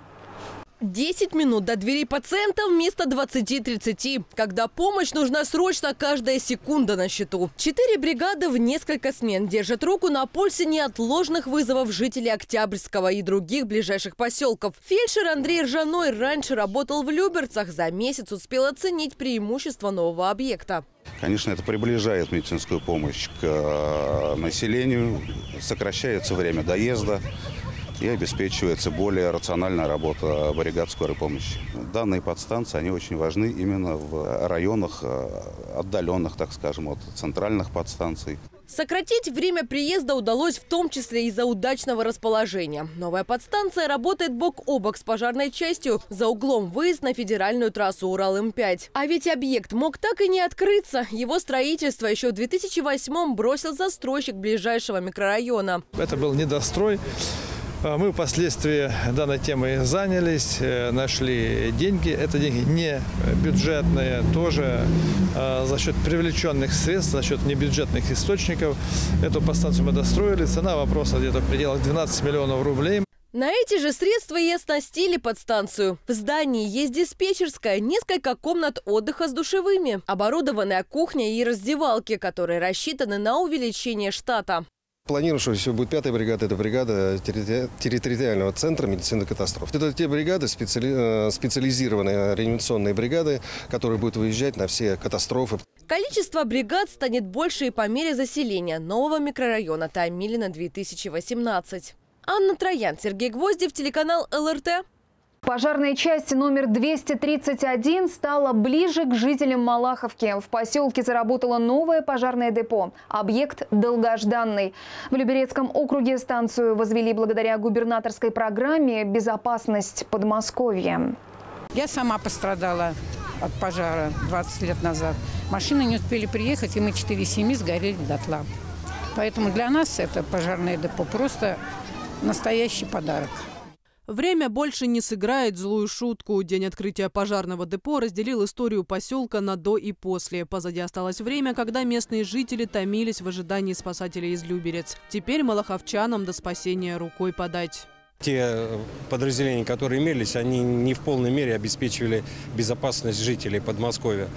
10 минут до дверей пациента вместо 20-30, когда помощь нужна срочно, каждая секунда на счету. 4 бригады в несколько смен держат руку на пульсе неотложных вызовов жителей Октябрьского и других ближайших поселков. Фельдшер Андрей Ржаной раньше работал в Люберцах. За месяц успел оценить преимущества нового объекта. Конечно, это приближает медицинскую помощь к населению, сокращается время доезда и обеспечивается более рациональная работа бригад скорой помощи. Данные подстанции, они очень важны именно в районах, отдаленных, так скажем, от центральных подстанций. Сократить время приезда удалось в том числе из-за удачного расположения. Новая подстанция работает бок о бок с пожарной частью. За углом выезд на федеральную трассу Урал-М5. А ведь объект мог так и не открыться. Его строительство еще в 2008-м бросил застройщик ближайшего микрорайона. Это был недострой. Мы впоследствии данной темой занялись, нашли деньги. Это деньги не бюджетные, тоже за счет привлеченных средств, за счет небюджетных источников. Эту подстанцию мы достроили. Цена вопроса где-то в пределах 12 миллионов рублей. На эти же средства и оснастили подстанцию. В здании есть диспетчерская, несколько комнат отдыха с душевыми, оборудованная кухня и раздевалки, которые рассчитаны на увеличение штата. Планируем, что все будет 5-я бригада. Это бригада территориального центра медицины катастроф. Это те бригады, специализированные реанимационные бригады, которые будут выезжать на все катастрофы. Количество бригад станет больше и по мере заселения нового микрорайона Таймилина 2018. Анна Троян, Сергей Гвоздев, телеканал ЛРТ. Пожарная часть номер 231 стала ближе к жителям Малаховки. В поселке заработало новое пожарное депо. Объект долгожданный. В Люберецком округе станцию возвели благодаря губернаторской программе «Безопасность Подмосковья». Я сама пострадала от пожара 20 лет назад. Машины не успели приехать, и мы 4 семьи сгорели дотла. Поэтому для нас это пожарное депо просто настоящий подарок. Время больше не сыграет злую шутку. День открытия пожарного депо разделил историю поселка на до и после. Позади осталось время, когда местные жители томились в ожидании спасателей из Люберец. Теперь малаховчанам до спасения рукой подать. Те подразделения, которые имелись, они не в полной мере обеспечивали безопасность жителей Подмосковья.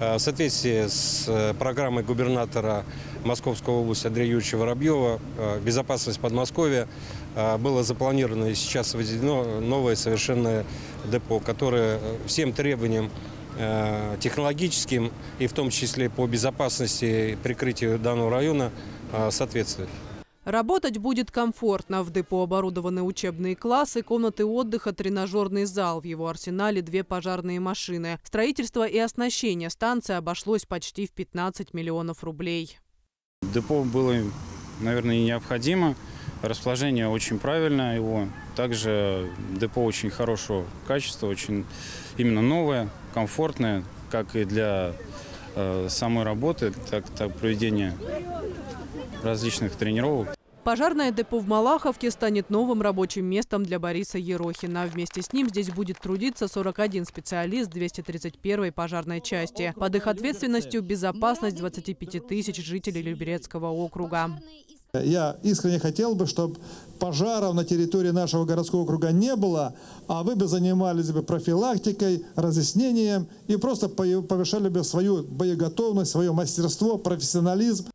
В соответствии с программой губернатора Московской области Андрея Юрьевича Воробьева «Безопасность Подмосковья» было запланировано и сейчас возведено новое совершенно депо, которое всем требованиям технологическим и в том числе по безопасности и прикрытию данного района соответствует. Работать будет комфортно. В депо оборудованы учебные классы, комнаты отдыха, тренажерный зал. В его арсенале 2 пожарные машины. Строительство и оснащение станции обошлось почти в 15 миллионов рублей. Депо было, наверное, необходимо. Расположение очень правильное его. Также депо очень хорошего качества, очень именно новое, комфортное, как и для самой работы, так и проведения различных тренировок. Пожарное депо в Малаховке станет новым рабочим местом для Бориса Ерохина. Вместе с ним здесь будет трудиться 41 специалист 231-й пожарной части. Под их ответственностью безопасность 25 тысяч жителей Люберецкого округа. Я искренне хотел бы, чтобы пожаров на территории нашего городского округа не было, а вы бы занимались бы профилактикой, разъяснением и просто повышали бы свою боеготовность, свое мастерство, профессионализм.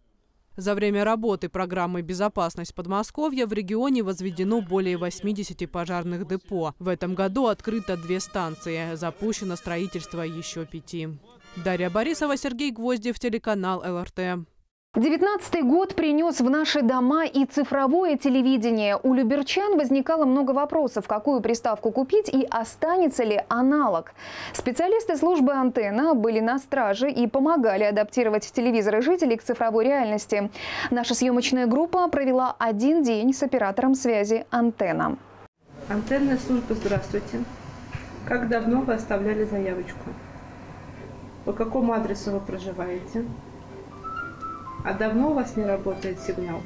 За время работы программы «Безопасность Подмосковья» в регионе возведено более 80 пожарных депо. В этом году открыто 2 станции. Запущено строительство еще 5. Дарья Борисова, Сергей Гвоздев, телеканал ЛРТ. 19-й год принес в наши дома и цифровое телевидение. У люберчан возникало много вопросов, какую приставку купить и останется ли аналог. Специалисты службы «Антенна» были на страже и помогали адаптировать телевизоры жителей к цифровой реальности. Наша съемочная группа провела 1 день с оператором связи «Антенна». Антенная служба, здравствуйте. Как давно вы оставляли заявочку? По какому адресу вы проживаете? А давно у вас не работает сигнал?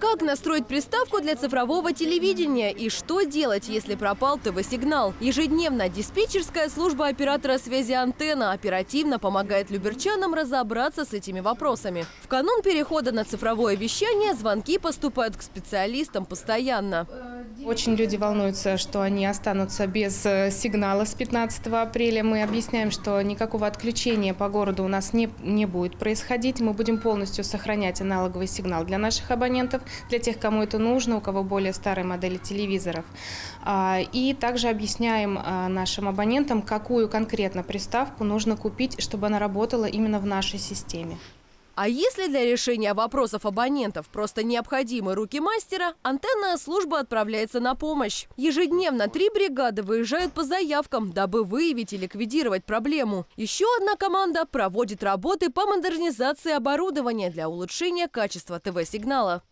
Как настроить приставку для цифрового телевидения и что делать, если пропал ТВ-сигнал? Ежедневно диспетчерская служба оператора связи «Антенна» оперативно помогает люберчанам разобраться с этими вопросами. В канун перехода на цифровое вещание звонки поступают к специалистам постоянно. Очень люди волнуются, что они останутся без сигнала с 15 апреля. Мы объясняем, что никакого отключения по городу у нас не будет происходить. Мы будем полностью сохранять аналоговый сигнал для наших абонентов, для тех, кому это нужно, у кого более старые модели телевизоров. И также объясняем нашим абонентам, какую конкретно приставку нужно купить, чтобы она работала именно в нашей системе. А если для решения вопросов абонентов просто необходимы руки мастера, антенная служба отправляется на помощь. Ежедневно 3 бригады выезжают по заявкам, дабы выявить и ликвидировать проблему. Еще одна команда проводит работы по модернизации оборудования для улучшения качества ТВ-сигнала.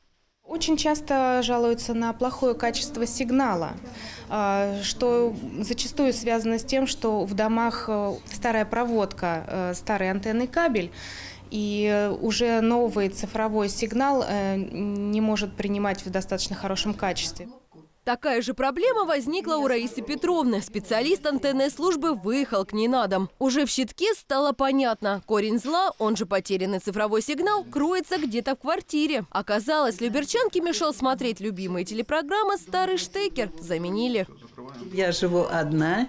Очень часто жалуются на плохое качество сигнала, что зачастую связано с тем, что в домах старая проводка, старый антенный кабель, и уже новый цифровой сигнал не может принимать в достаточно хорошем качестве. Такая же проблема возникла у Раисы Петровны. Специалист антенной службы выехал к ней на дом. Уже в щитке стало понятно. Корень зла, он же потерянный цифровой сигнал, кроется где-то в квартире. Оказалось, люберчанке мешал смотреть любимые телепрограммы старый штекер. Заменили. Я живу одна.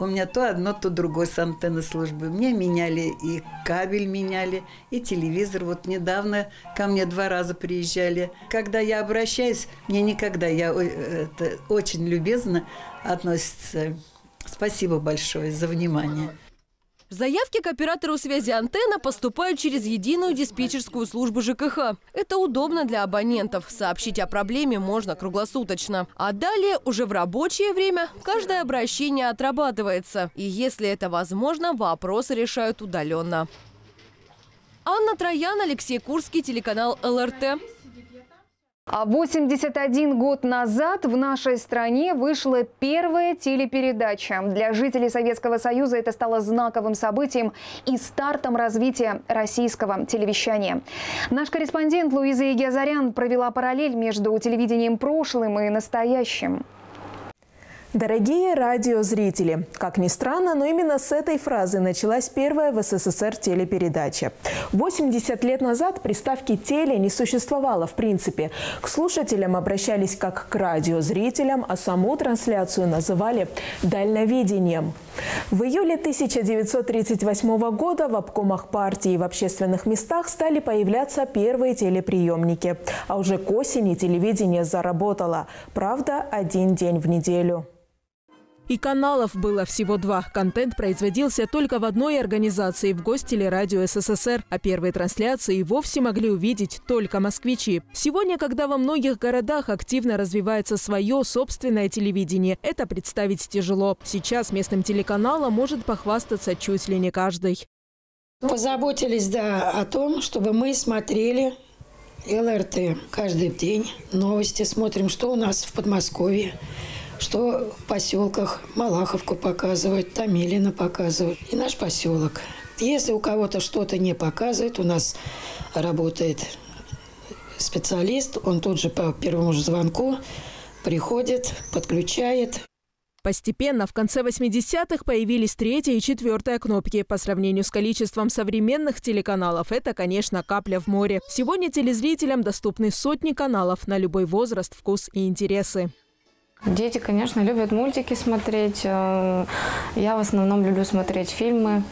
У меня то одно, то другое с антенной службы. Мне меняли и кабель меняли, и телевизор. Вот недавно ко мне 2 раза приезжали. Когда я обращаюсь, мне никогда, это очень любезно относится. Спасибо большое за внимание. Заявки к оператору связи «Антенна» поступают через единую диспетчерскую службу ЖКХ. Это удобно для абонентов. Сообщить о проблеме можно круглосуточно. А далее, уже в рабочее время, каждое обращение отрабатывается. И если это возможно, вопросы решают удаленно. Анна Троян, Алексей Курский, телеканал ЛРТ. 81 год назад в нашей стране вышла первая телепередача. Для жителей Советского Союза это стало знаковым событием и стартом развития российского телевещания. Наш корреспондент Луиза Егиазарян провела параллель между телевидением прошлым и настоящим. Дорогие радиозрители, как ни странно, но именно с этой фразы началась первая в СССР телепередача. 80 лет назад приставки «теле» не существовало в принципе. К слушателям обращались как к радиозрителям, а саму трансляцию называли «дальновидением». В июле 1938 года в обкомах партии и в общественных местах стали появляться первые телеприемники. А уже к осени телевидение заработало. Правда, один день в неделю. И каналов было всего два. Контент производился только в одной организации – в Гостелерадио СССР. А первые трансляции вовсе могли увидеть только москвичи. Сегодня, когда во многих городах активно развивается свое собственное телевидение, это представить тяжело. Сейчас местным телеканалом может похвастаться чуть ли не каждый. Позаботились, о том, чтобы мы смотрели ЛРТ каждый день. Новости смотрим, что у нас в Подмосковье. Что в поселках Малаховку показывают, Томилино показывают и наш поселок. Если у кого-то что-то не показывает, у нас работает специалист, он тут же по первому же звонку приходит, подключает. Постепенно в конце 80-х появились третья и четвертая кнопки. По сравнению с количеством современных телеканалов, это, конечно, капля в море. Сегодня телезрителям доступны сотни каналов на любой возраст, вкус и интересы. Дети, конечно, любят мультики смотреть. Я в основном люблю смотреть фильмы,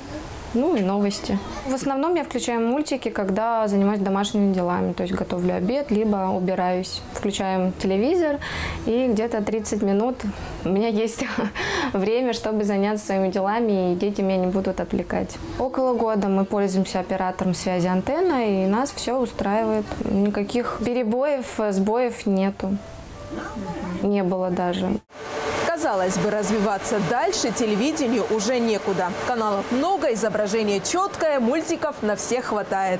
ну и новости. В основном я включаю мультики, когда занимаюсь домашними делами. То есть готовлю обед, либо убираюсь. Включаем телевизор, и где-то 30 минут у меня есть время, чтобы заняться своими делами, и дети меня не будут отвлекать. Около года мы пользуемся оператором связи «Антенна», и нас все устраивает. Никаких перебоев, сбоев нету. Не было даже. Казалось бы, развиваться дальше телевидению уже некуда. Каналов много, изображение четкое, мультиков на всех хватает.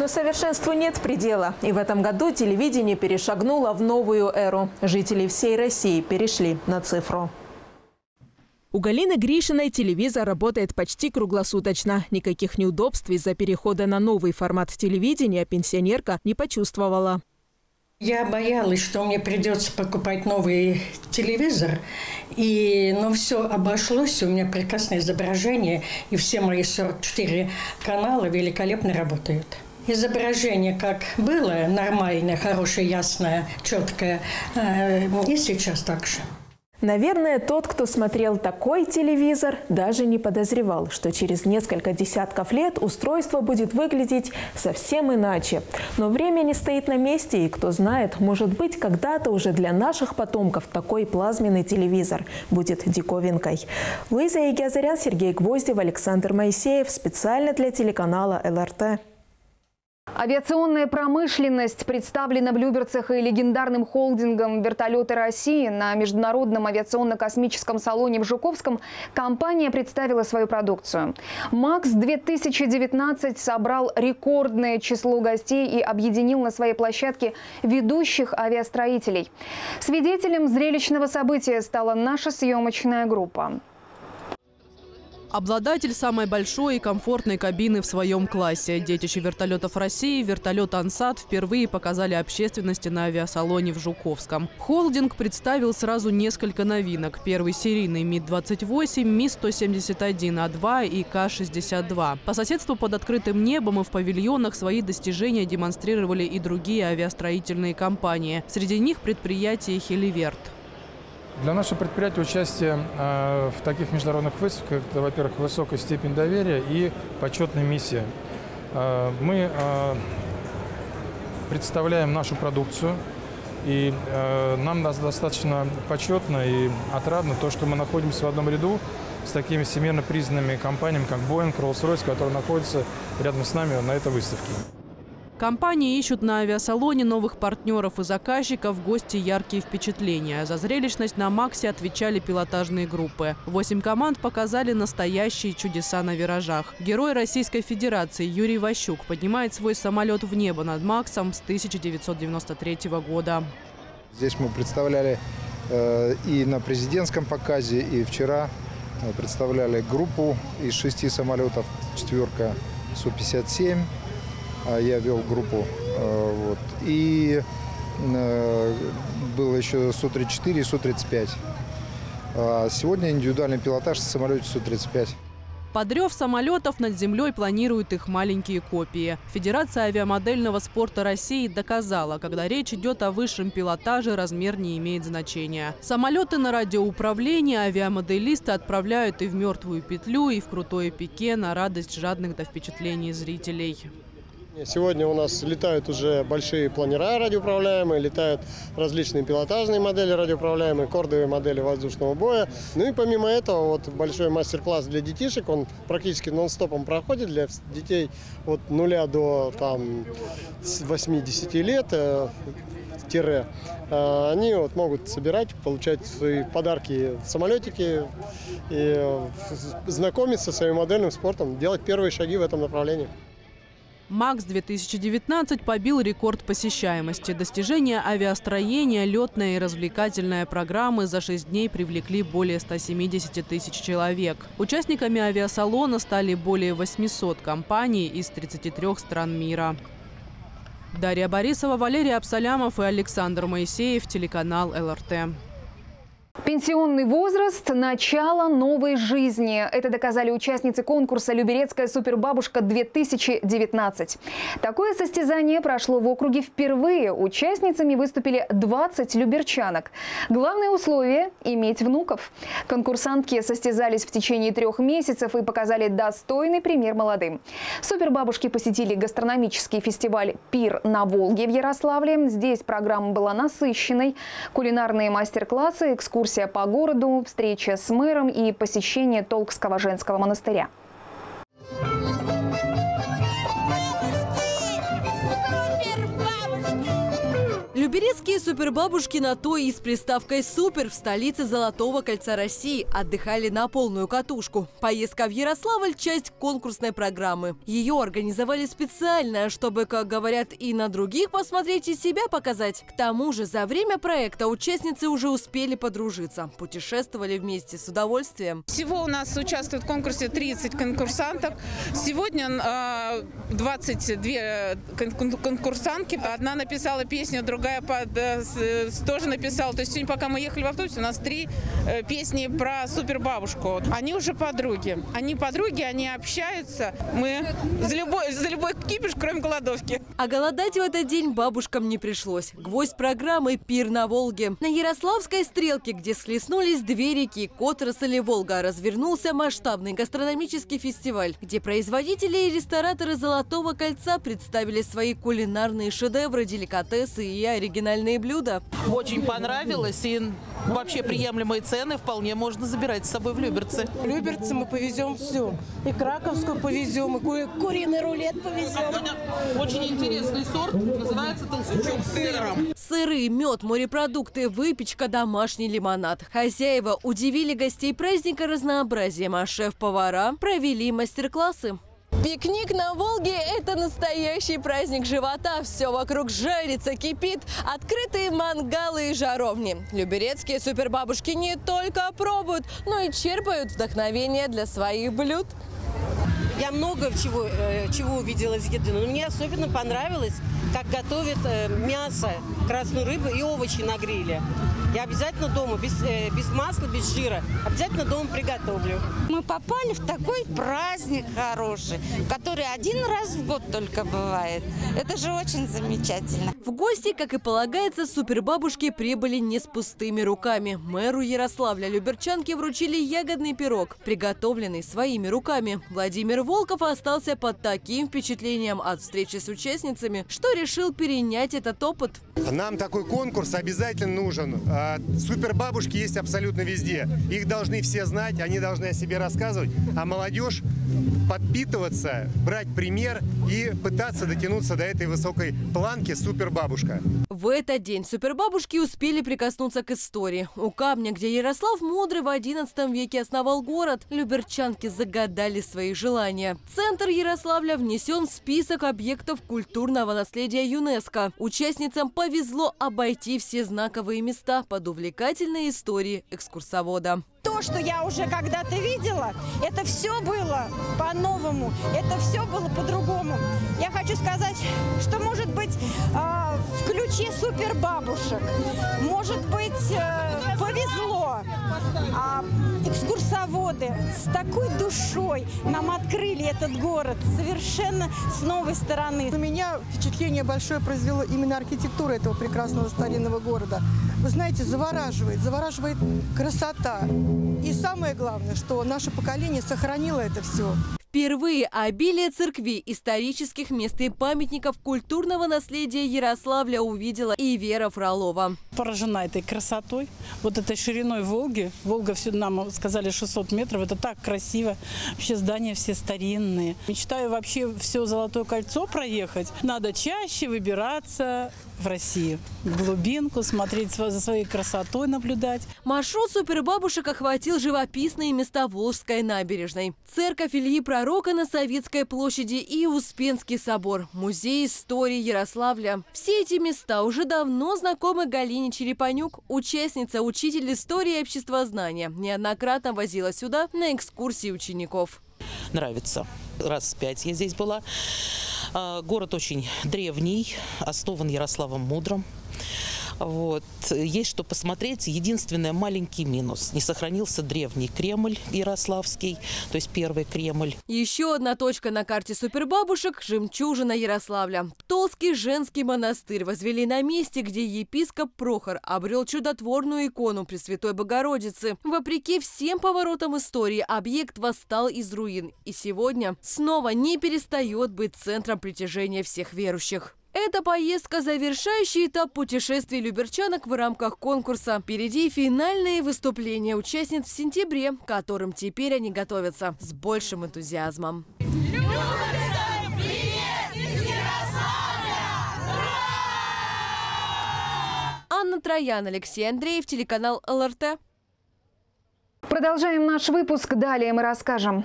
Но совершенству нет предела. И в этом году телевидение перешагнуло в новую эру. Жители всей России перешли на цифру. У Галины Гришиной телевизор работает почти круглосуточно. Никаких неудобств из-за перехода на новый формат телевидения пенсионерка не почувствовала. Я боялась, что мне придется покупать новый телевизор, но все обошлось, у меня прекрасное изображение, и все мои 44 канала великолепно работают. Изображение как было, нормальное, хорошее, ясное, четкое, и сейчас так же. Наверное, тот, кто смотрел такой телевизор, даже не подозревал, что через несколько десятков лет устройство будет выглядеть совсем иначе. Но время не стоит на месте, и кто знает, может быть, когда-то уже для наших потомков такой плазменный телевизор будет диковинкой. Луиза Егиазарян, Сергей Гвоздев, Александр Моисеев. Специально для телеканала ЛРТ. Авиационная промышленность представлена в Люберцах и легендарным холдингом «Вертолеты России». На Международном авиационно-космическом салоне в Жуковском компания представила свою продукцию. «Макс-2019» собрал рекордное число гостей и объединил на своей площадке ведущих авиастроителей. Свидетелем зрелищного события стала наша съемочная группа. Обладатель самой большой и комфортной кабины в своем классе. Детище вертолетов России, вертолет «Ансат» впервые показали общественности на авиасалоне в Жуковском. Холдинг представил сразу несколько новинок. Первый серийный Ми-28, Ми-171, А-2 и К-62. По соседству под открытым небом и в павильонах свои достижения демонстрировали и другие авиастроительные компании. Среди них предприятие «Хеливерт». Для нашего предприятия участие в таких международных выставках – это, во-первых, высокая степень доверия и почетная миссия. Мы представляем нашу продукцию, и нам достаточно почетно и отрадно то, что мы находимся в одном ряду с такими всемирно признанными компаниями, как Boeing, Rolls-Royce, которые находятся рядом с нами на этой выставке. Компании ищут на авиасалоне новых партнеров и заказчиков, гости яркие впечатления. За зрелищность на «Максе» отвечали пилотажные группы. 8 команд показали настоящие чудеса на виражах. Герой Российской Федерации Юрий Ващук поднимает свой самолет в небо над «Максом» с 1993 года. Здесь мы представляли и на президентском показе, и вчера представляли группу из 6 самолетов, четверка Су-57. Я вел группу, вот, и было еще Су-34 и Су-35. Сегодня индивидуальный пилотаж с самолета Су-35. Подрев самолетов над землей планируют их маленькие копии. Федерация авиамодельного спорта России доказала, когда речь идет о высшем пилотаже, размер не имеет значения. Самолеты на радиоуправление авиамоделисты отправляют и в мертвую петлю, и в крутое пике на радость жадных до впечатлений зрителей. Сегодня у нас летают уже большие планера радиоуправляемые, летают различные пилотажные модели радиоуправляемые, кордовые модели воздушного боя. Ну и помимо этого, вот большой мастер-класс для детишек, он практически нон-стопом проходит для детей от 0 до 80 лет. Они вот могут собирать, получать свои подарки, самолетики, и знакомиться с своим модельным спортом, делать первые шаги в этом направлении. «Макс-2019» побил рекорд посещаемости. Достижения авиастроения, летная и развлекательная программы за 6 дней привлекли более 170 тысяч человек. Участниками авиасалона стали более 800 компаний из 33 стран мира. Дарья Борисова, Валерий Абсалямов и Александр Моисеев, телеканал ЛРТ. Пенсионный возраст – начало новой жизни. Это доказали участницы конкурса «Люберецкая супербабушка-2019». Такое состязание прошло в округе впервые. Участницами выступили 20 люберчанок. Главное условие – иметь внуков. Конкурсантки состязались в течение 3 месяцев и показали достойный пример молодым. Супербабушки посетили гастрономический фестиваль «Пир на Волге» в Ярославле. Здесь программа была насыщенной. Кулинарные мастер-классы, экскурсии по городу, встреча с мэром и посещение Толкского женского монастыря. Люберецкие супербабушки на то и с приставкой «супер» в столице Золотого кольца России отдыхали на полную катушку. Поездка в Ярославль – часть конкурсной программы. Ее организовали специально, чтобы, как говорят, и на других посмотреть, и себя показать. К тому же за время проекта участницы уже успели подружиться. Путешествовали вместе с удовольствием. Всего у нас участвует в конкурсе 30 конкурсанток. Сегодня 22 конкурсантки. Одна написала песню, другая тоже написал. То есть сегодня, пока мы ехали в автобусе, у нас 3 песни про супербабушку. Они уже подруги. Они подруги, они общаются. Мы за любой кипиш, кроме голодовки. А голодать в этот день бабушкам не пришлось. Гвоздь программы «Пир на Волге». На Ярославской стрелке, где схлестнулись 2 реки Котросль и Волга, развернулся масштабный гастрономический фестиваль, где производители и рестораторы Золотого кольца представили свои кулинарные шедевры, деликатесы и оригинальные блюда. Очень понравилось, и вообще приемлемые цены вполне можно забирать с собой в Люберцы. В Люберцы мы повезем все. И краковскую повезем, и куриный рулет повезем. Очень интересный сорт, называется толстячок с сыром. Сыры, мед, морепродукты, выпечка, домашний лимонад. Хозяева удивили гостей праздника разнообразием, а шеф-повара провели мастер-классы. Пикник на Волге – это настоящий праздник живота. Все вокруг жарится, кипит. Открытые мангалы и жаровни. Люберецкие супербабушки не только пробуют, но и черпают вдохновение для своих блюд. Я много чего увидела из еды, но мне особенно понравилось, как готовят мясо, красную рыбу и овощи на гриле. Я обязательно дома, без масла, без жира, обязательно дома приготовлю. Мы попали в такой праздник хороший, который 1 раз в год только бывает. Это же очень замечательно. В гости, как и полагается, супербабушки прибыли не с пустыми руками. Мэру Ярославля люберчанки вручили ягодный пирог, приготовленный своими руками. Владимир Волков остался под таким впечатлением от встречи с участницами, что решил перенять этот опыт. Нам такой конкурс обязательно нужен. Супербабушки есть абсолютно везде. Их должны все знать, они должны о себе рассказывать. А молодежь подпитываться, брать пример и пытаться дотянуться до этой высокой планки «Супербабушка». В этот день супербабушки успели прикоснуться к истории. У камня, где Ярослав Мудрый в XI веке основал город, люберчанки загадали свои желания. Центр Ярославля внесен в список объектов культурного наследия ЮНЕСКО. Участницам повезло обойти все знаковые места под увлекательной историей экскурсовода. То, что я уже когда-то видела, это все было по-новому, это все было по-другому. Я хочу сказать, что, может быть, в ключе супербабушек, может быть, повезло. Экскурсоводы с такой душой нам открыли этот город совершенно с новой стороны. На меня впечатление большое произвело именно архитектура этого прекрасного старинного города. Вы знаете, завораживает красота. И самое главное, что наше поколение сохранило это все. Впервые обилие церквей, исторических мест и памятников культурного наследия Ярославля увидела и Вера Фролова. Поражена этой красотой, вот этой шириной Волги. Волга, нам сказали, 600 метров. Это так красиво. Вообще здания все старинные. Мечтаю вообще все Золотое кольцо проехать. Надо чаще выбираться в Россию. В глубинку, смотреть за своей красотой, наблюдать. Маршрут супербабушек охватил живописные места Волжской набережной. Церковь Ильи Пророка на Советской площади и Успенский собор, музей истории Ярославля. Все эти места уже давно знакомы Галине Черепанюк, участница, учитель истории и обществознания. Неоднократно возила сюда на экскурсии учеников. Нравится. Раз 5 я здесь была. Город очень древний, основан Ярославом Мудрым. Вот. Есть что посмотреть. Единственное, маленький минус. Не сохранился древний Кремль Ярославский, то есть первый Кремль. Еще одна точка на карте супербабушек – жемчужина Ярославля. Толский женский монастырь возвели на месте, где епископ Прохор обрел чудотворную икону Пресвятой Богородицы. Вопреки всем поворотам истории, объект восстал из руин. И сегодня снова не перестает быть центром притяжения всех верующих. Эта поездка – завершающий этап путешествий люберчанок в рамках конкурса. Впереди финальные выступления участниц в сентябре, к которым теперь они готовятся с большим энтузиазмом. Анна Троян, Алексей Андреев, телеканал ЛРТ. Продолжаем наш выпуск. Далее мы расскажем.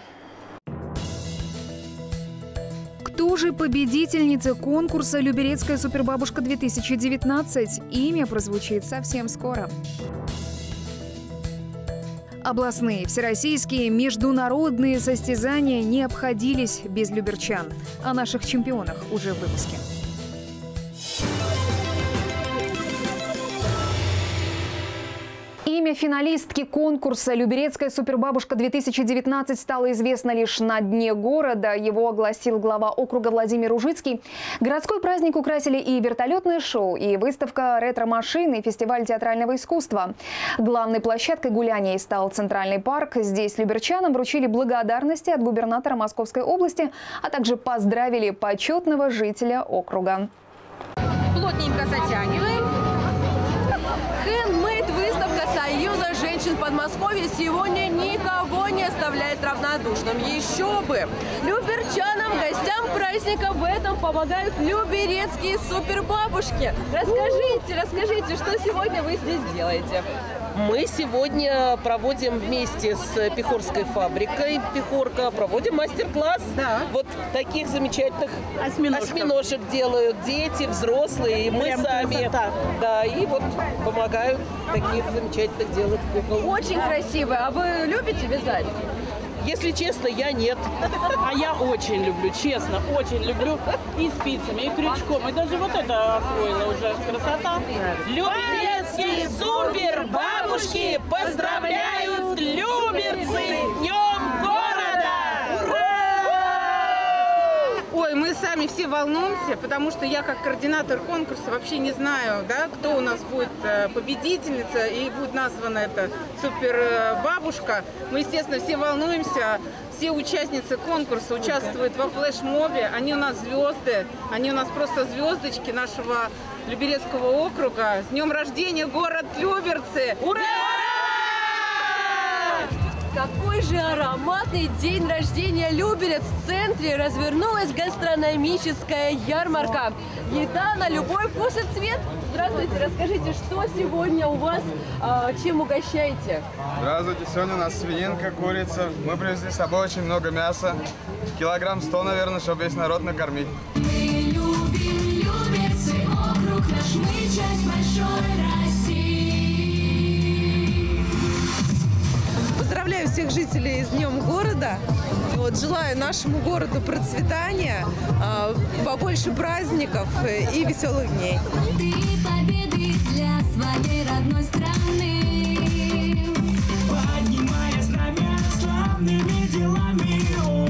Кто же победительница конкурса «Люберецкая супербабушка-2019»? Имя прозвучит совсем скоро. Областные, всероссийские, международные состязания не обходились без люберчан. О наших чемпионах уже в выпуске. Имя финалистки конкурса «Люберецкая супербабушка-2019» стало известно лишь на дне города. Его огласил глава округа Владимир Ужицкий. Городской праздник украсили и вертолетное шоу, и выставка ретро-машин, и фестиваль театрального искусства. Главной площадкой гуляний стал Центральный парк. Здесь люберчанам вручили благодарности от губернатора Московской области, а также поздравили почетного жителя округа. Плотненько затягиваем. Хендмейд-выставка Союза женщин Подмосковья сегодня никого не оставляет равнодушным. Еще бы! Люберчанам, гостям праздника, в этом помогают люберецкие супербабушки. Расскажите, что сегодня вы здесь делаете? Мы сегодня проводим вместе с Пехорской фабрикой «Пехорка», проводим мастер-класс. Да. Вот таких замечательных осьминожек делают дети, взрослые, и мы прям сами. Красота. Да, и вот помогают таких замечательных делать кукол. Очень красиво. А вы любите вязать? Если честно, я нет. А я очень люблю, честно, очень люблю и спицами, и крючком. И даже вот это освоила уже. Красота. Люберецкие супербабушки поздравляют Люберцы с Днем города! Ура! Ой, мы сами вами все волнуемся, потому что я как координатор конкурса вообще не знаю, да, кто у нас будет победительница и будет названа эта супербабушка. Мы, естественно, все волнуемся. Все участницы конкурса участвуют во флешмобе. Они у нас звезды, они у нас просто звездочки нашего Люберецкого округа. С днем рождения, город Люберцы! Ура! Какой же ароматный день рождения Люберец! В центре развернулась гастрономическая ярмарка. Еда на любой вкус и цвет. Здравствуйте, расскажите, что сегодня у вас, чем угощаете? Здравствуйте, сегодня у нас свининка, курица. Мы привезли с собой очень много мяса. 100 килограмм, наверное, чтобы весь народ накормить. Мы любим Люберец, и округ наш, мы часть большой России. Поздравляю всех жителей с Днем города. Вот, желаю нашему городу процветания, побольше праздников и веселых дней. Ты победы для своей родной страны, поднимая знамя славными делами,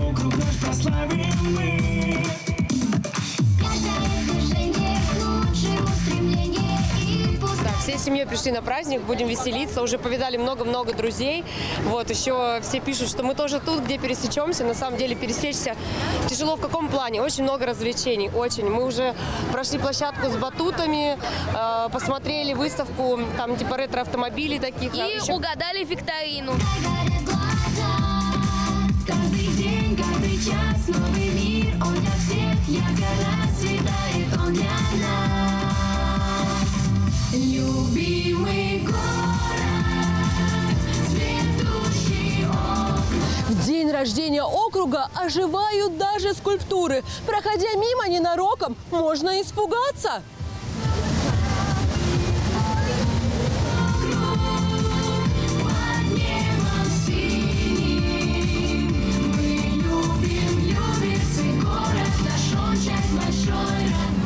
округ наш прославим мы. Каждое движение к лучшему стремлению. Всей семьей пришли на праздник, будем веселиться, уже повидали много-много друзей. Вот, еще все пишут, что мы тоже тут, где пересечемся. На самом деле пересечься тяжело в каком плане? Очень много развлечений, очень. Мы уже прошли площадку с батутами, посмотрели выставку, там типа ретро-автомобилей таких. И еще угадали викторину. Каждый день, каждый час, новый мир, он для всех, ярко расцветает, он для нас. Любимый город, цветущий округ. В день рождения округа оживают даже скульптуры. Проходя мимо ненароком, можно испугаться.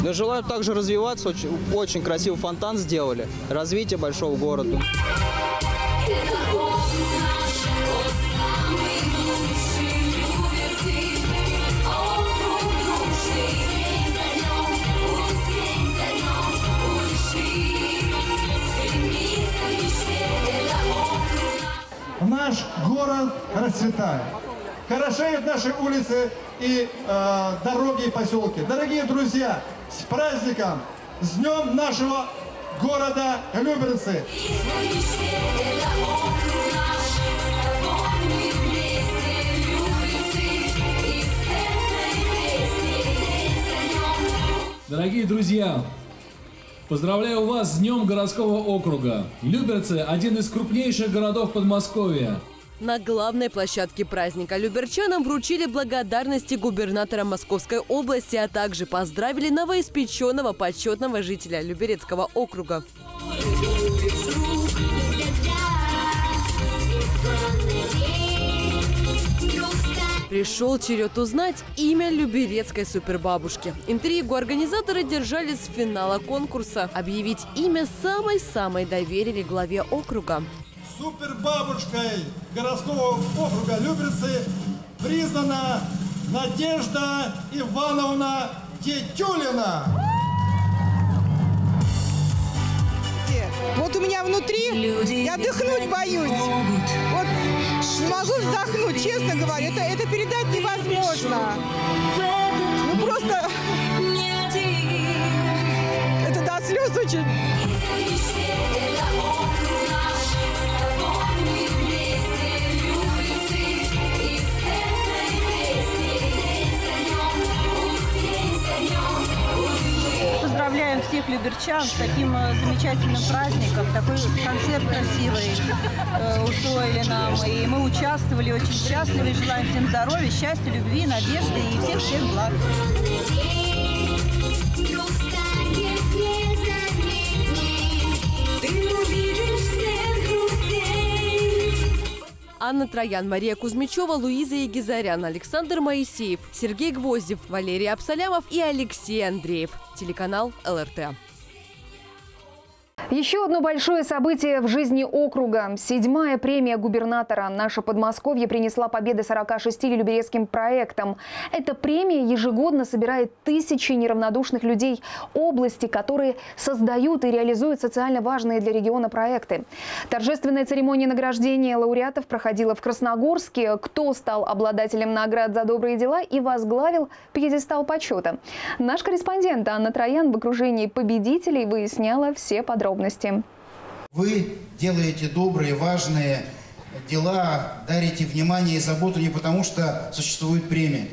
Я желаю также развиваться. Очень красивый фонтан сделали. Развитие большого города. Наш город расцветает. Хорошеют наши улицы и дороги и поселки. Дорогие друзья, с праздником! С днем нашего города Люберцы! Дорогие друзья, поздравляю вас с Днем городского округа. Люберцы – один из крупнейших городов Подмосковья. На главной площадке праздника люберчанам вручили благодарности губернатора Московской области, а также поздравили новоиспеченного почетного жителя Люберецкого округа. Пришел черед узнать имя люберецкой супербабушки. Интригу организаторы держали с финала конкурса. Объявить имя самой-самой доверили главе округа. Супербабушкой городского округа Люберцы признана Надежда Ивановна Тетюлина. Вот у меня внутри, я отдохнуть боюсь. Вот не могу вздохнуть, честно говоря, это передать невозможно. Ну просто это до слез очень. Поздравляем всех люберчан с таким замечательным праздником. Такой концерт красивый устроили нам. И мы участвовали, очень счастливы. Желаем всем здоровья, счастья, любви, надежды и всех-всех благ. Анна Троян, Мария Кузьмичева, Луиза Егизарян, Александр Моисеев, Сергей Гвоздев, Валерий Абсалямов и Алексей Андреев. Телеканал ЛРТ. Еще одно большое событие в жизни округа. 7-я премия губернатора. Наше Подмосковье принесла победы 46 люберецким проектам. Эта премия ежегодно собирает тысячи неравнодушных людей области, которые создают и реализуют социально важные для региона проекты. Торжественная церемония награждения лауреатов проходила в Красногорске. Кто стал обладателем наград за добрые дела и возглавил пьедестал почета? Наш корреспондент Анна Троян в окружении победителей выясняла все подробности. Вы делаете добрые, важные дела, дарите внимание и заботу не потому, что существует премия,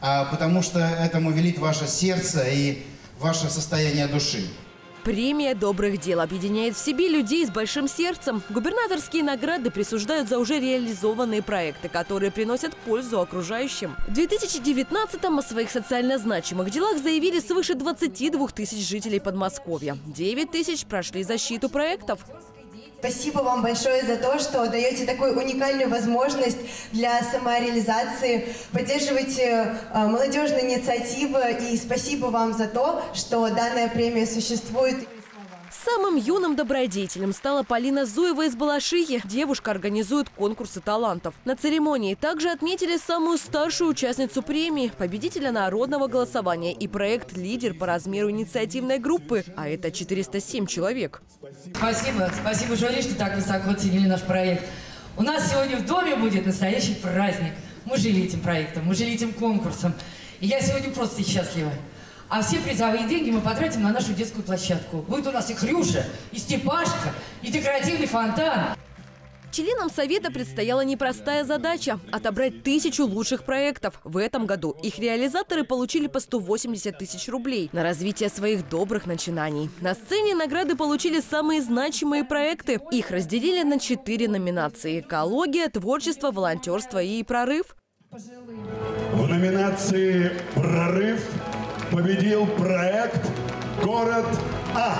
а потому что этому велит ваше сердце и ваше состояние души. Премия добрых дел объединяет в себе людей с большим сердцем. Губернаторские награды присуждают за уже реализованные проекты, которые приносят пользу окружающим. В 2019-м о своих социально значимых делах заявили свыше 22 тысяч жителей Подмосковья. 9 тысяч прошли защиту проектов. Спасибо вам большое за то, что даете такую уникальную возможность для самореализации, поддерживаете молодежные инициативы, и спасибо вам за то, что данная премия существует. Самым юным добродетелем стала Полина Зуева из Балашихи. Девушка организует конкурсы талантов. На церемонии также отметили самую старшую участницу премии, победителя народного голосования и проект «Лидер» по размеру инициативной группы. А это 407 человек. Спасибо. Спасибо, жюри, что так высоко оценили наш проект. У нас сегодня в доме будет настоящий праздник. Мы жили этим проектом, мы жили этим конкурсом. И я сегодня просто счастлива. А все призовые деньги мы потратим на нашу детскую площадку. Будет у нас и Хрюша, и Степашка, и декоративный фонтан. Членам совета предстояла непростая задача – отобрать 1000 лучших проектов. В этом году их реализаторы получили по 180 тысяч рублей на развитие своих добрых начинаний. На сцене награды получили самые значимые проекты. Их разделили на 4 номинации – экология, творчество, волонтерство и прорыв. В номинации «Прорыв» победил проект «Город А».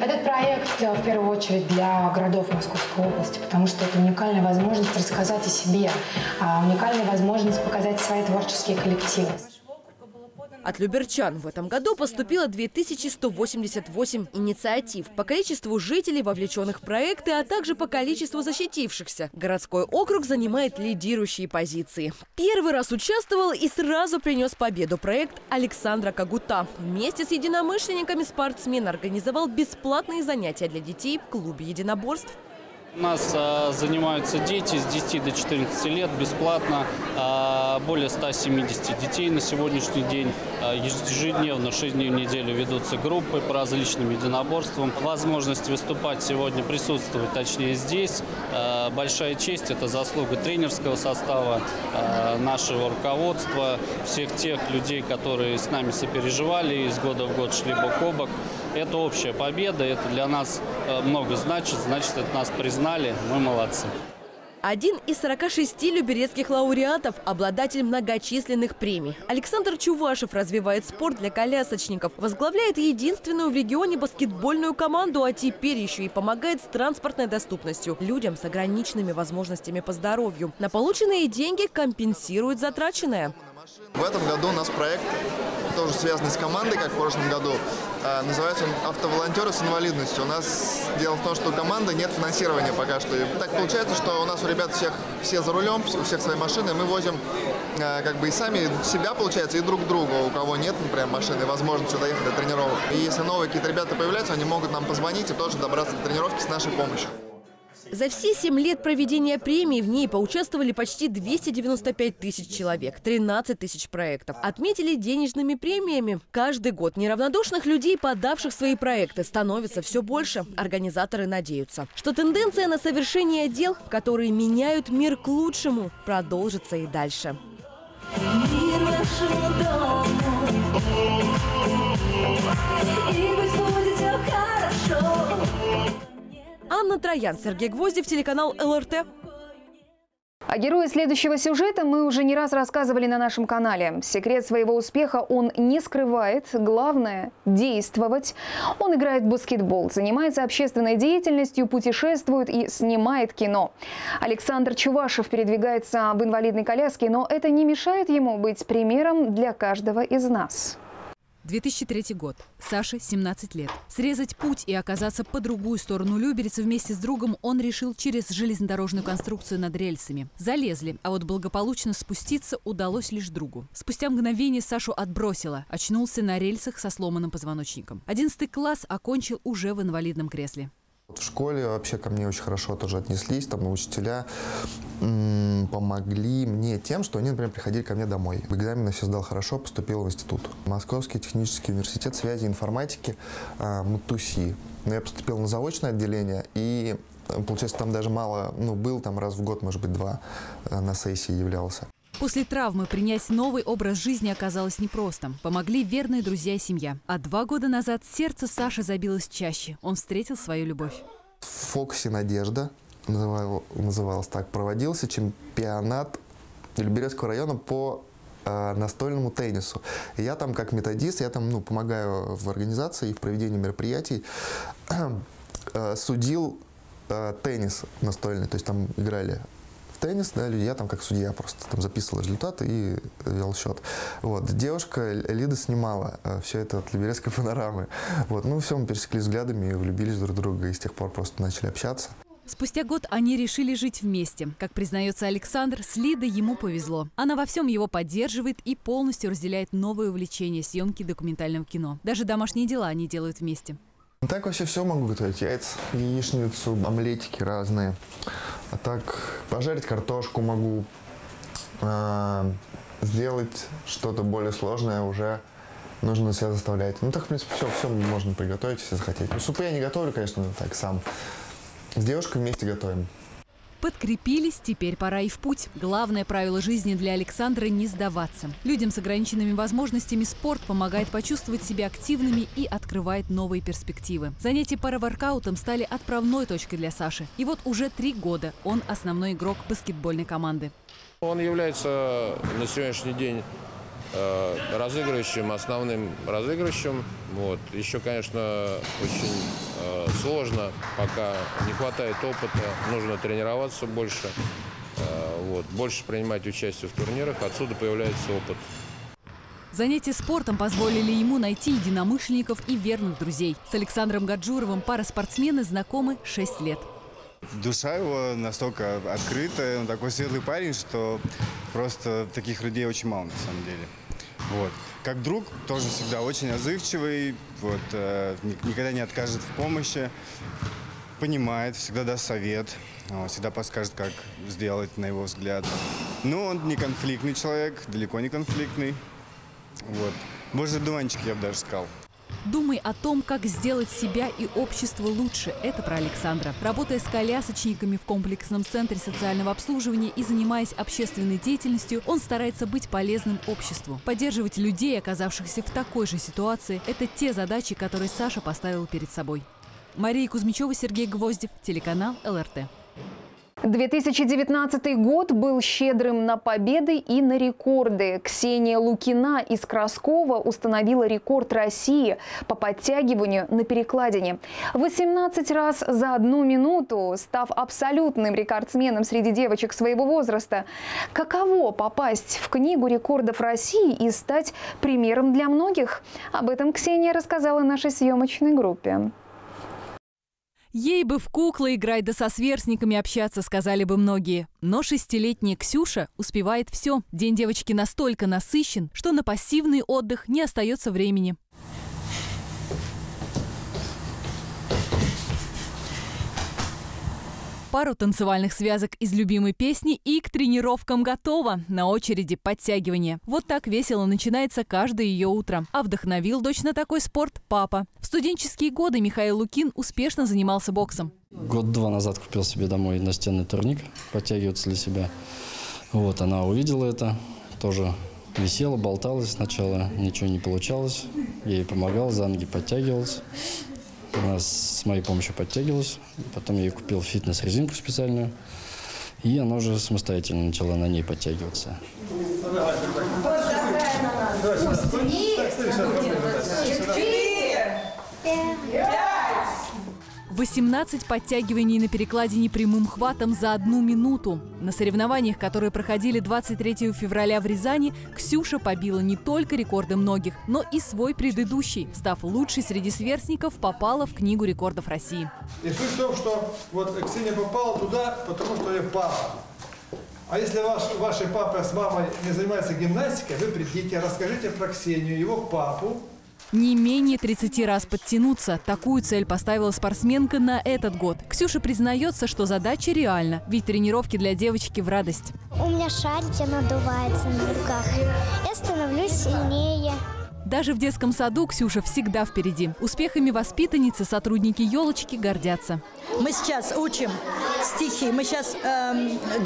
Этот проект в первую очередь для городов Московской области, потому что это уникальная возможность рассказать о себе, уникальная возможность показать свои творческие коллективы. От люберчан в этом году поступило 2188 инициатив по количеству жителей, вовлеченных в проекты, а также по количеству защитившихся. Городской округ занимает лидирующие позиции. Первый раз участвовал и сразу принес победу проект Александра Когута. Вместе с единомышленниками спортсмен организовал бесплатные занятия для детей в клубе единоборств. У нас занимаются дети с 10 до 14 лет бесплатно. Более 170 детей на сегодняшний день. Ежедневно, 6 дней в неделю ведутся группы по различным единоборствам. Возможность выступать сегодня, присутствовать, точнее, здесь. Большая честь. Это заслуга тренерского состава, нашего руководства, всех тех людей, которые с нами сопереживали, из года в год шли бок о бок. Это общая победа, это для нас много значит, значит, это нас признали, мы молодцы. Один из 46 люберецких лауреатов, обладатель многочисленных премий. Александр Чувашев развивает спорт для колясочников, возглавляет единственную в регионе баскетбольную команду, а теперь еще и помогает с транспортной доступностью людям с ограниченными возможностями по здоровью. На полученные деньги компенсируют затраченное. В этом году у нас проект тоже связан с командой, как в прошлом году. Называется он «Автоволонтеры с инвалидностью». У нас дело в том, что у команды нет финансирования пока что. И так получается, что у нас у ребят все за рулем, у всех свои машины. Мы возим как бы и сами себя, получается, и друг друга. У кого нет, например, машины, возможности доехать до тренировок. И если новые какие-то ребята появляются, они могут нам позвонить и тоже добраться до тренировки с нашей помощью. За все 7 лет проведения премии в ней поучаствовали почти 295 тысяч человек, 13 тысяч проектов. Отметили денежными премиями. Каждый год неравнодушных людей, подавших свои проекты, становится все больше. Организаторы надеются, что тенденция на совершение дел, которые меняют мир к лучшему, продолжится и дальше. Анна Троян, Сергей Гвоздев, телеканал ЛРТ. О герое следующего сюжета мы уже не раз рассказывали на нашем канале. Секрет своего успеха он не скрывает. Главное – действовать. Он играет в баскетбол, занимается общественной деятельностью, путешествует и снимает кино. Александр Чувашев передвигается в инвалидной коляске, но это не мешает ему быть примером для каждого из нас. 2003 год. Саше 17 лет. Срезать путь и оказаться по другую сторону Люберец вместе с другом он решил через железнодорожную конструкцию над рельсами. Залезли, а вот благополучно спуститься удалось лишь другу. Спустя мгновение Сашу отбросило. Очнулся на рельсах со сломанным позвоночником. 11 класс окончил уже в инвалидном кресле. В школе вообще ко мне очень хорошо тоже отнеслись, там учителя помогли мне тем, что они, например, приходили ко мне домой. В экзаменах все сдал хорошо, поступил в институт. Московский технический университет связи и информатики, МТУСИ. Но я поступил на заочное отделение, и, получается, там даже мало, ну, был там раз в год, может быть, два на сессии являлся. После травмы принять новый образ жизни оказалось непросто. Помогли верные друзья и семья. А 2 года назад сердце Саши забилось чаще. Он встретил свою любовь. В «Фокусе Надежда», называлось так, проводился чемпионат Люберецкого района по настольному теннису. И я там как методист, я там, ну, помогаю в организации и в проведении мероприятий, судил теннис настольный, то есть там играли теннис, да, я там как судья просто там записывал результаты и вел счет. Вот. Девушка Лида снимала все это от Люберецкой панорамы. Вот. Ну все, мы пересеклись взглядами и влюбились друг в друга, и с тех пор просто начали общаться. Спустя год они решили жить вместе. Как признается Александр, с Лидой ему повезло. Она во всем его поддерживает и полностью разделяет новое увлечение съемки документального кино. Даже домашние дела они делают вместе. Так вообще все могу готовить. Яйца, яичницу, омлетики разные. А так пожарить картошку могу. Сделать что-то более сложное уже нужно себя заставлять. Ну так, в принципе, все можно приготовить, если захотеть. Ну, супы я не готовлю, конечно, так сам. С девушкой вместе готовим. Подкрепились, теперь пора и в путь. Главное правило жизни для Александра – не сдаваться. Людям с ограниченными возможностями спорт помогает почувствовать себя активными и открывает новые перспективы. Занятия параворкаутом стали отправной точкой для Саши. И вот уже 3 года он основной игрок баскетбольной команды. Он является на сегодняшний день разыгрывающим, основным разыгрывающим. Вот. Еще, конечно, очень сложно, пока не хватает опыта, нужно тренироваться больше, вот, больше принимать участие в турнирах, отсюда появляется опыт. Занятия спортом позволили ему найти единомышленников и верных друзей. С Александром Гаджуровым пара спортсмены знакомы 6 лет. Душа его настолько открытая, он такой светлый парень, что просто таких людей очень мало на самом деле. Вот. Как друг, тоже всегда очень отзывчивый, вот, никогда не откажет в помощи, понимает, всегда даст совет, всегда подскажет, как сделать, на его взгляд. Но он не конфликтный человек, далеко не конфликтный. Вот. Божий дуванчик, я бы даже сказал. Думай о том, как сделать себя и общество лучше. Это про Александра. Работая с колясочниками в комплексном центре социального обслуживания и занимаясь общественной деятельностью, он старается быть полезным обществу. Поддерживать людей, оказавшихся в такой же ситуации – это те задачи, которые Саша поставил перед собой. Мария Кузьмичева, Сергей Гвоздев, телеканал ЛРТ. 2019 год был щедрым на победы и на рекорды. Ксения Лукина из Краскова установила рекорд России по подтягиванию на перекладине. 18 раз за 1 минуту, став абсолютным рекордсменом среди девочек своего возраста. Каково попасть в Книгу рекордов России и стать примером для многих? Об этом Ксения рассказала нашей съемочной группе. Ей бы в куклы играть да со сверстниками общаться, сказали бы многие. Но 6-летняя Ксюша успевает все. День девочки настолько насыщен, что на пассивный отдых не остается времени. Пару танцевальных связок из любимой песни и к тренировкам готова. На очереди подтягивания. Вот так весело начинается каждое ее утро. А вдохновил дочь на такой спорт папа. В студенческие годы Михаил Лукин успешно занимался боксом. 2 года назад купил себе домой настенный турник, подтягиваться для себя. Вот, она увидела это, тоже висела, болталась сначала, ничего не получалось. Я ей помогал, за ноги подтягивался. Она с моей помощью подтягивалась, потом я ей купил фитнес-резинку специальную, и она уже самостоятельно начала на ней подтягиваться. 18 подтягиваний на перекладине прямым хватом за 1 минуту. На соревнованиях, которые проходили 23 февраля в Рязани, Ксюша побила не только рекорды многих, но и свой предыдущий. Став лучшей среди сверстников, попала в Книгу рекордов России. И суть в том, что вот Ксения попала туда, потому что я папа. А если ваши папы с мамой не занимаются гимнастикой, вы придите, расскажите про Ксению, его папу. Не менее 30 раз подтянуться. Такую цель поставила спортсменка на этот год. Ксюша признается, что задача реальна, ведь тренировки для девочки в радость. У меня шарики надуваются на руках. Я становлюсь сильнее. Даже в детском саду Ксюша всегда впереди. Успехами воспитанницы сотрудники «Елочки» гордятся. Мы сейчас учим стихи, мы сейчас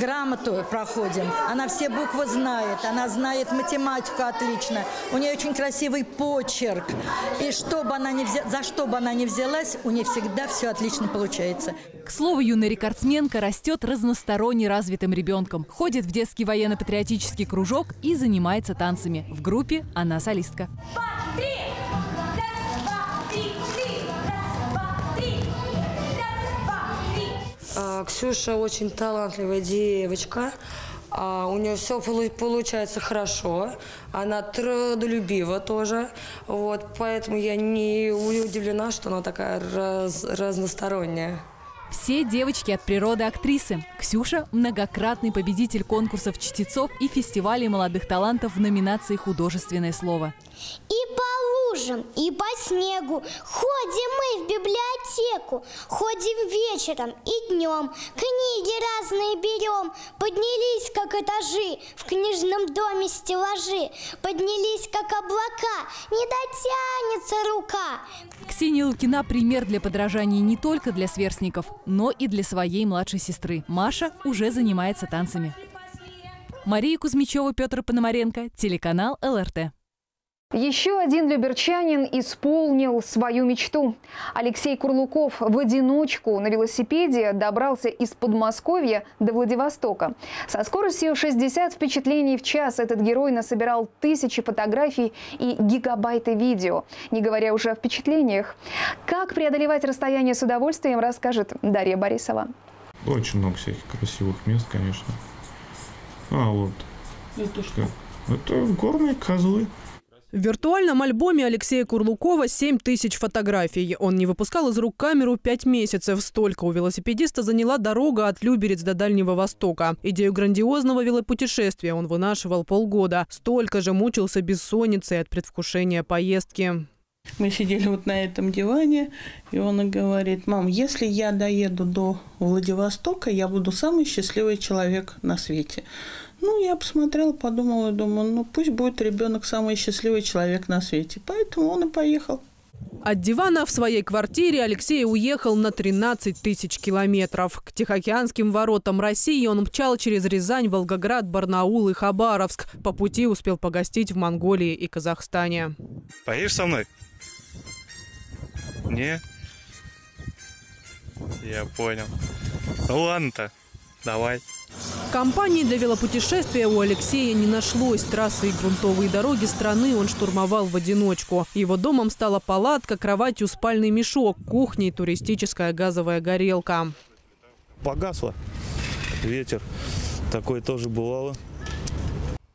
грамоту проходим. Она все буквы знает, она знает математику отлично. У нее очень красивый почерк. И что бы она ни за что бы она ни взялась, у нее всегда все отлично получается. К слову, юная рекордсменка растет разносторонне развитым ребенком. Ходит в детский военно-патриотический кружок и занимается танцами. В группе она солистка. 2, 3. Ксюша очень талантливая девочка, у нее все получается хорошо, она трудолюбива тоже, вот, поэтому я не удивлена, что она такая разносторонняя. Все девочки от природы актрисы. Ксюша – многократный победитель конкурсов чтецов и фестивалей молодых талантов в номинации «Художественное слово». И по снегу ходим мы в библиотеку, ходим вечером и днем, книги разные берем. Поднялись, как этажи, в книжном доме стеллажи, поднялись, как облака, не дотянется рука. Ксения Лукина – пример для подражания не только для сверстников, но и для своей младшей сестры. Маша уже занимается танцами. Мария Кузьмичева, Петр Пономаренко, телеканал ЛРТ. Еще один люберчанин исполнил свою мечту. Алексей Курлуков в одиночку на велосипеде добрался из Подмосковья до Владивостока. Со скоростью 60 впечатлений в час этот герой насобирал тысячи фотографий и гигабайты видео, не говоря уже о впечатлениях. Как преодолевать расстояние с удовольствием, расскажет Дарья Борисова. Очень много всяких красивых мест, конечно. А вот. Это что? Это горные козлы. В виртуальном альбоме Алексея Курлукова 7000 фотографий. Он не выпускал из рук камеру 5 месяцев. Столько у велосипедиста заняла дорога от Люберец до Дальнего Востока. Идею грандиозного велопутешествия он вынашивал полгода. Столько же мучился бессонницей от предвкушения поездки. Мы сидели вот на этом диване, и он говорит: «Мам, если я доеду до Владивостока, я буду самый счастливый человек на свете». Ну, я посмотрела, подумала, думаю, ну пусть будет ребенок самый счастливый человек на свете. Поэтому он и поехал. От дивана в своей квартире Алексей уехал на 13 тысяч километров. К Тихоокеанским воротам России он мчал через Рязань, Волгоград, Барнаул и Хабаровск. По пути успел погостить в Монголии и Казахстане. Поедешь со мной? Не? Я понял. Ну ладно-то, давай. Компании для велопутешествия у Алексея не нашлось. Трассы и грунтовые дороги страны он штурмовал в одиночку. Его домом стала палатка, кроватью спальный мешок, кухня и туристическая газовая горелка. Погасло. Ветер. Такое тоже бывало.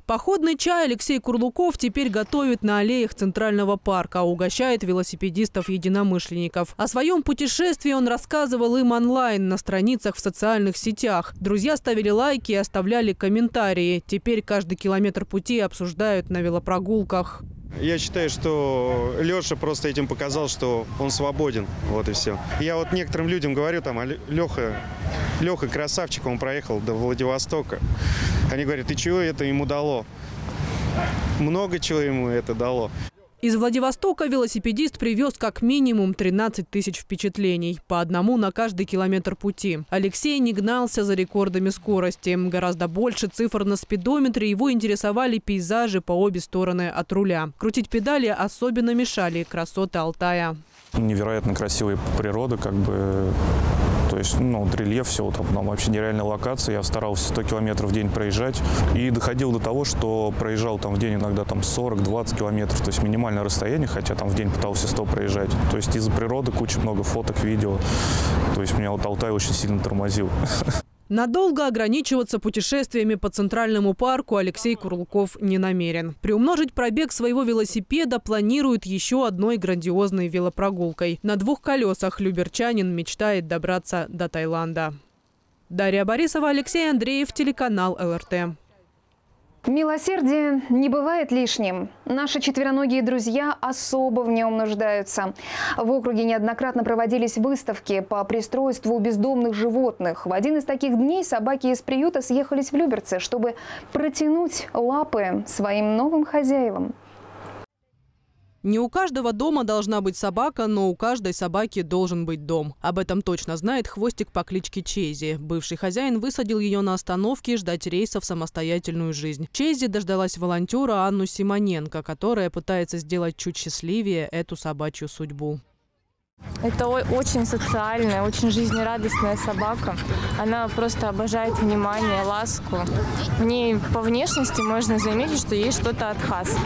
Походный чай Алексей Курлуков теперь готовит на аллеях Центрального парка, угощает велосипедистов-единомышленников. О своем путешествии он рассказывал им онлайн, на страницах в социальных сетях. Друзья ставили лайки и оставляли комментарии. Теперь каждый километр пути обсуждают на велопрогулках. Я считаю, что Леша просто этим показал, что он свободен. Вот и все. Я вот некоторым людям говорю, там, Леха красавчик, он проехал до Владивостока. Они говорят, и чего это ему дало? Много чего ему это дало. Из Владивостока велосипедист привез как минимум 13 тысяч впечатлений. По одному на каждый километр пути. Алексей не гнался за рекордами скорости. Гораздо больше цифр на спидометре. Его интересовали пейзажи по обе стороны от руля. Крутить педали особенно мешали красоты Алтая. Невероятно красивая природа, как бы... То есть, ну, вот рельеф, все вот там вообще нереальная локация. Я старался 100 километров в день проезжать. И доходил до того, что проезжал там в день иногда там 40-20 километров. То есть минимальное расстояние, хотя там в день пытался 100 проезжать. То есть из-за природы куча много фоток, видео. То есть меня вот Алтай очень сильно тормозил. Надолго ограничиваться путешествиями по Центральному парку Алексей Курлуков не намерен. Приумножить пробег своего велосипеда планирует еще одной грандиозной велопрогулкой. На двух колесах люберчанин мечтает добраться до Таиланда. Дарья Борисова, Алексей Андреев, телеканал ЛРТ. Милосердие не бывает лишним. Наши четвероногие друзья особо в нем нуждаются. В округе неоднократно проводились выставки по пристройству бездомных животных. В один из таких дней собаки из приюта съехались в Люберцы, чтобы протянуть лапы своим новым хозяевам. Не у каждого дома должна быть собака, но у каждой собаки должен быть дом. Об этом точно знает хвостик по кличке Чези. Бывший хозяин высадил ее на остановке ждать рейса в самостоятельную жизнь. Чези дождалась волонтера Анну Симоненко, которая пытается сделать чуть счастливее эту собачью судьбу. Это очень социальная, очень жизнерадостная собака. Она просто обожает внимание, ласку. В ней по внешности можно заметить, что есть что-то от хаски.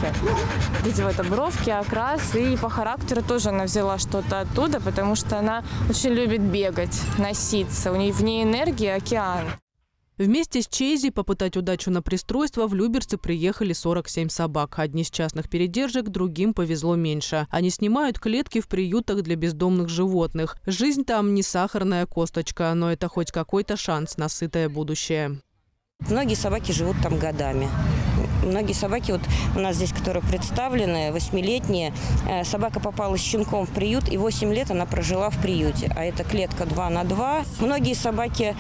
Эти вот бровки, окрас, и по характеру тоже она взяла что-то оттуда, потому что она очень любит бегать, носиться. У нее в ней энергия океан. Вместе с Чези попытать удачу на пристройство в Люберцы приехали 47 собак. Одни с частных передержек, другим повезло меньше. Они снимают клетки в приютах для бездомных животных. Жизнь там не сахарная косточка, но это хоть какой-то шанс на сытое будущее. Многие собаки живут там годами. Многие собаки, вот у нас здесь, которые представлены, 8-летние, собака попала с щенком в приют, и 8 лет она прожила в приюте. А это клетка 2 на 2. Многие собаки,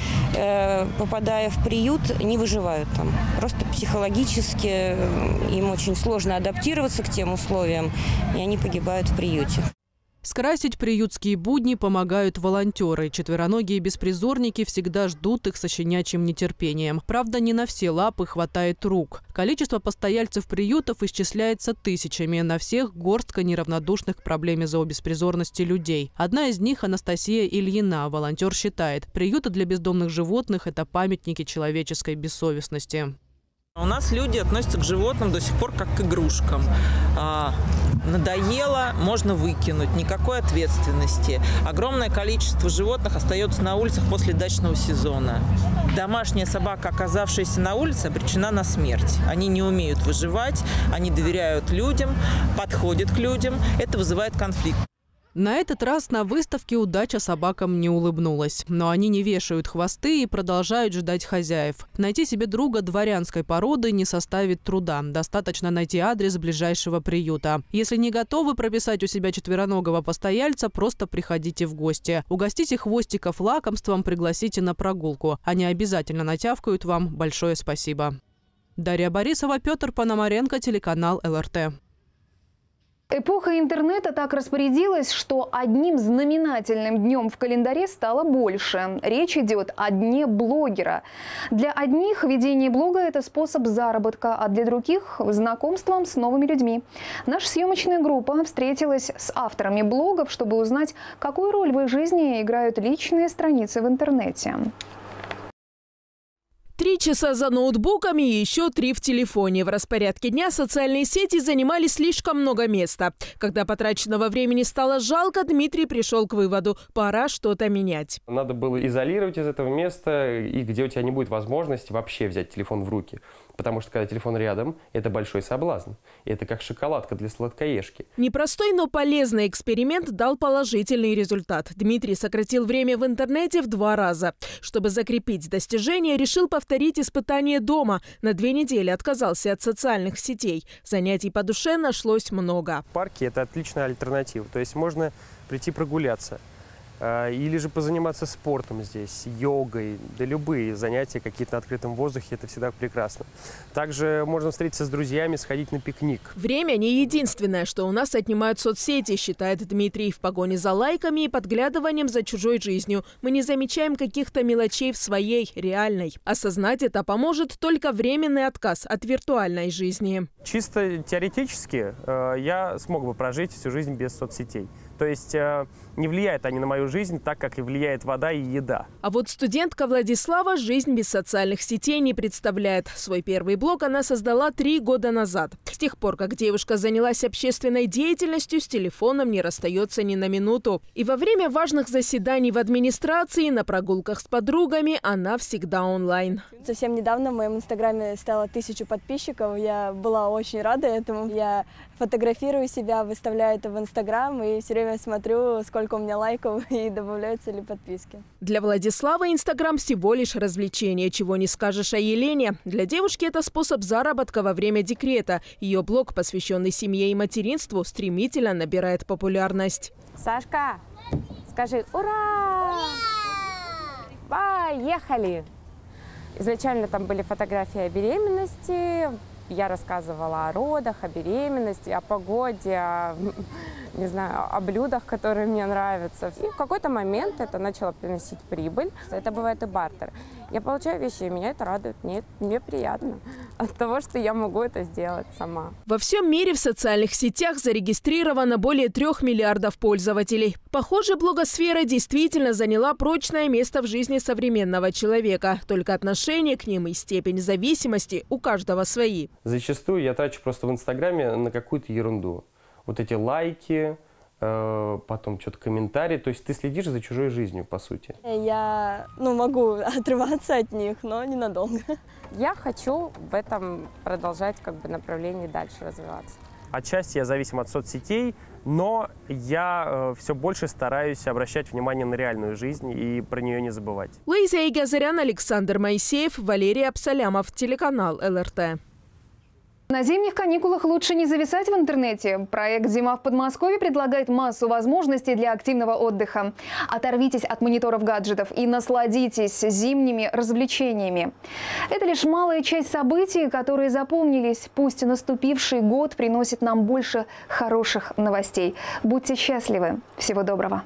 попадая в приют, не выживают там. Просто психологически им очень сложно адаптироваться к тем условиям, и они погибают в приюте. Скрасить приютские будни помогают волонтеры. Четвероногие беспризорники всегда ждут их со щенячьим нетерпением. Правда, не на все лапы хватает рук. Количество постояльцев приютов исчисляется тысячами. На всех горстка неравнодушных к проблеме зообеспризорности людей. Одна из них – Анастасия Ильина. Волонтер считает, приюты для бездомных животных – это памятники человеческой бессовестности. У нас люди относятся к животным до сих пор как к игрушкам. Надоело, можно выкинуть, никакой ответственности. Огромное количество животных остается на улицах после дачного сезона. Домашняя собака, оказавшаяся на улице, обречена на смерть. Они не умеют выживать, они доверяют людям, подходят к людям. Это вызывает конфликт. На этот раз на выставке удача собакам не улыбнулась. Но они не вешают хвосты и продолжают ждать хозяев. Найти себе друга дворянской породы не составит труда. Достаточно найти адрес ближайшего приюта. Если не готовы прописать у себя четвероногого постояльца, просто приходите в гости. Угостите хвостиков лакомством, пригласите на прогулку. Они обязательно натявкают вам большое спасибо. Дарья Борисова, Петр Пономаренко, телеканал ЛРТ. Эпоха интернета так распорядилась, что одним знаменательным днем в календаре стало больше. Речь идет о дне блогера. Для одних ведение блога – это способ заработка, а для других – знакомством с новыми людьми. Наша съемочная группа встретилась с авторами блогов, чтобы узнать, какую роль в их жизни играют личные страницы в интернете. 3 часа за ноутбуками и еще 3 в телефоне. В распорядке дня социальные сети занимали слишком много места. Когда потраченного времени стало жалко, Дмитрий пришел к выводу – пора что-то менять. Надо было изолировать из этого места, и где у тебя не будет возможности вообще взять телефон в руки. Потому что когда телефон рядом, это большой соблазн. Это как шоколадка для сладкоежки. Непростой, но полезный эксперимент дал положительный результат. Дмитрий сократил время в интернете в 2 раза. Чтобы закрепить достижение, решил повторить испытание дома. На 2 недели отказался от социальных сетей. Занятий по душе нашлось много. Парки – это отличная альтернатива. То есть можно прийти прогуляться. Или же позаниматься спортом здесь, йогой, да любые занятия какие-то на открытом воздухе, это всегда прекрасно. Также можно встретиться с друзьями, сходить на пикник. Время не единственное, что у нас отнимают соцсети, считает Дмитрий. В погоне за лайками и подглядыванием за чужой жизнью мы не замечаем каких-то мелочей в своей, реальной. Осознать это поможет только временный отказ от виртуальной жизни. Чисто теоретически я смог бы прожить всю жизнь без соцсетей. То есть не влияют они на мою жизнь так, как и влияет вода и еда. А вот студентка Владислава жизнь без социальных сетей не представляет. Свой первый блог она создала 3 года назад. С тех пор, как девушка занялась общественной деятельностью, с телефоном не расстается ни на минуту. И во время важных заседаний в администрации, на прогулках с подругами она всегда онлайн. Совсем недавно в моем инстаграме стало 1000 подписчиков. Я была очень рада этому. Я фотографирую себя, выставляю это в инстаграм и все время смотрю, сколько у меня лайков и добавляются ли подписки. Для Владиславы инстаграм всего лишь развлечение, чего не скажешь о Елене. Для девушки это способ заработка во время декрета. Ее блог, посвященный семье и материнству, стремительно набирает популярность. Сашка, скажи «Ура!» Поехали! Изначально там были фотографии о беременности. Я рассказывала о родах, о беременности, о погоде, о, не знаю, о блюдах, которые мне нравятся. И в какой-то момент это начало приносить прибыль. Это бывает и бартер. Я получаю вещи, и меня это радует. Мне приятно от того, что я могу это сделать сама. Во всем мире в социальных сетях зарегистрировано более 3 миллиардов пользователей. Похоже, блогосфера действительно заняла прочное место в жизни современного человека. Только отношение к ним и степень зависимости у каждого свои. Зачастую я трачу просто в инстаграме на какую-то ерунду. Вот эти лайки, потом что-то комментарии. То есть ты следишь за чужой жизнью, по сути. Я могу отрываться от них, но ненадолго. Я хочу в этом продолжать направлении дальше развиваться. Отчасти я зависим от соцсетей, но я все больше стараюсь обращать внимание на реальную жизнь и про нее не забывать. Луиза Игазарян, Александр Моисеев, Валерий Абсалямов, телеканал ЛРТ. На зимних каникулах лучше не зависать в интернете. Проект «Зима в Подмосковье» предлагает массу возможностей для активного отдыха. Оторвитесь от мониторов гаджетов и насладитесь зимними развлечениями. Это лишь малая часть событий, которые запомнились. Пусть наступивший год приносит нам больше хороших новостей. Будьте счастливы. Всего доброго.